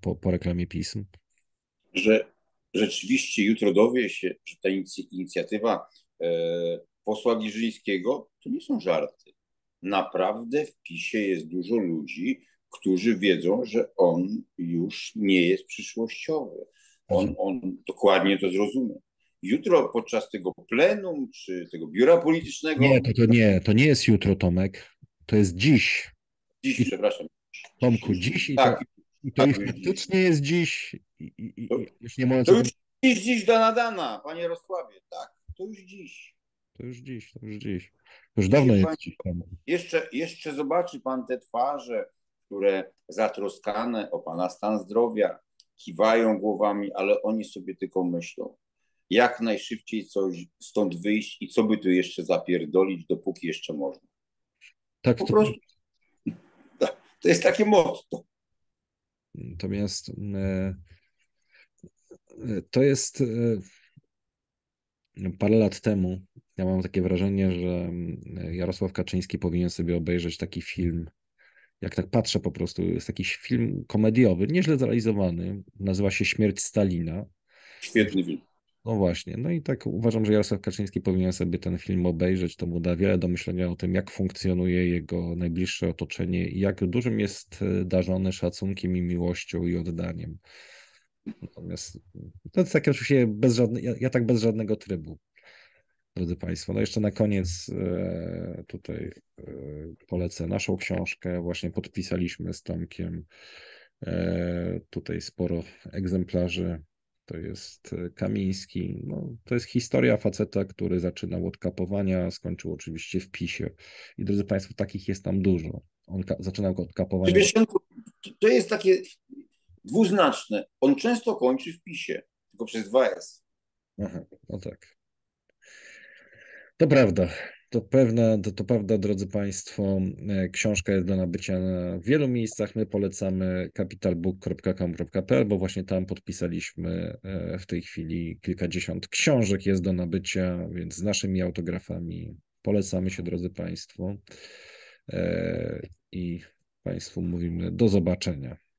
po reklamie PiS? Że rzeczywiście jutro dowie się, że ta inicjatywa posła Giżyńskiego to nie są żarty. Naprawdę w PiSie jest dużo ludzi, którzy wiedzą, że on już nie jest przyszłościowy. On dokładnie to zrozumie. Jutro podczas tego plenum, czy tego biura politycznego... Nie, to nie jest jutro, Tomek. To jest dziś. Dziś, przepraszam. Tomku, dziś i to już faktycznie jest dziś. To już dziś dana, panie Jarosławie. Tak, to już dziś. To już dziś. To już dawno jest dziś. Jeszcze zobaczy pan te twarze, które zatroskane o pana stan zdrowia kiwają głowami, ale oni sobie tylko myślą. Jak najszybciej coś stąd wyjść i co by tu jeszcze zapierdolić, dopóki jeszcze można. Tak, po prostu to jest takie motto. Natomiast to jest parę lat temu. Ja mam takie wrażenie, że Jarosław Kaczyński powinien sobie obejrzeć taki film. Jak tak patrzę po prostu, jest taki film komediowy, nieźle zrealizowany. Nazywa się Śmierć Stalina. Świetny film. No właśnie, no i tak uważam, że Jarosław Kaczyński powinien sobie ten film obejrzeć, to mu da wiele do myślenia o tym, jak funkcjonuje jego najbliższe otoczenie i jak dużym jest darzony szacunkiem i miłością i oddaniem. Natomiast to jest takie oczywiście bez żadnego trybu, drodzy Państwo. No jeszcze na koniec tutaj polecę naszą książkę, właśnie podpisaliśmy z Tomkiem tutaj sporo egzemplarzy. To jest Kamiński. No, to jest historia faceta, który zaczynał od kapowania, skończył oczywiście w PiSie. I drodzy Państwo, takich jest tam dużo. On zaczynał od kapowania. To jest takie dwuznaczne. On często kończy w PiSie, tylko przez 2S. Aha, no tak. To prawda. To prawda, drodzy Państwo, książka jest do nabycia w wielu miejscach. My polecamy capitalbook.com.pl, bo właśnie tam podpisaliśmy w tej chwili kilkadziesiąt książek jest do nabycia, więc z naszymi autografami polecamy się, drodzy Państwo, i Państwu mówimy do zobaczenia.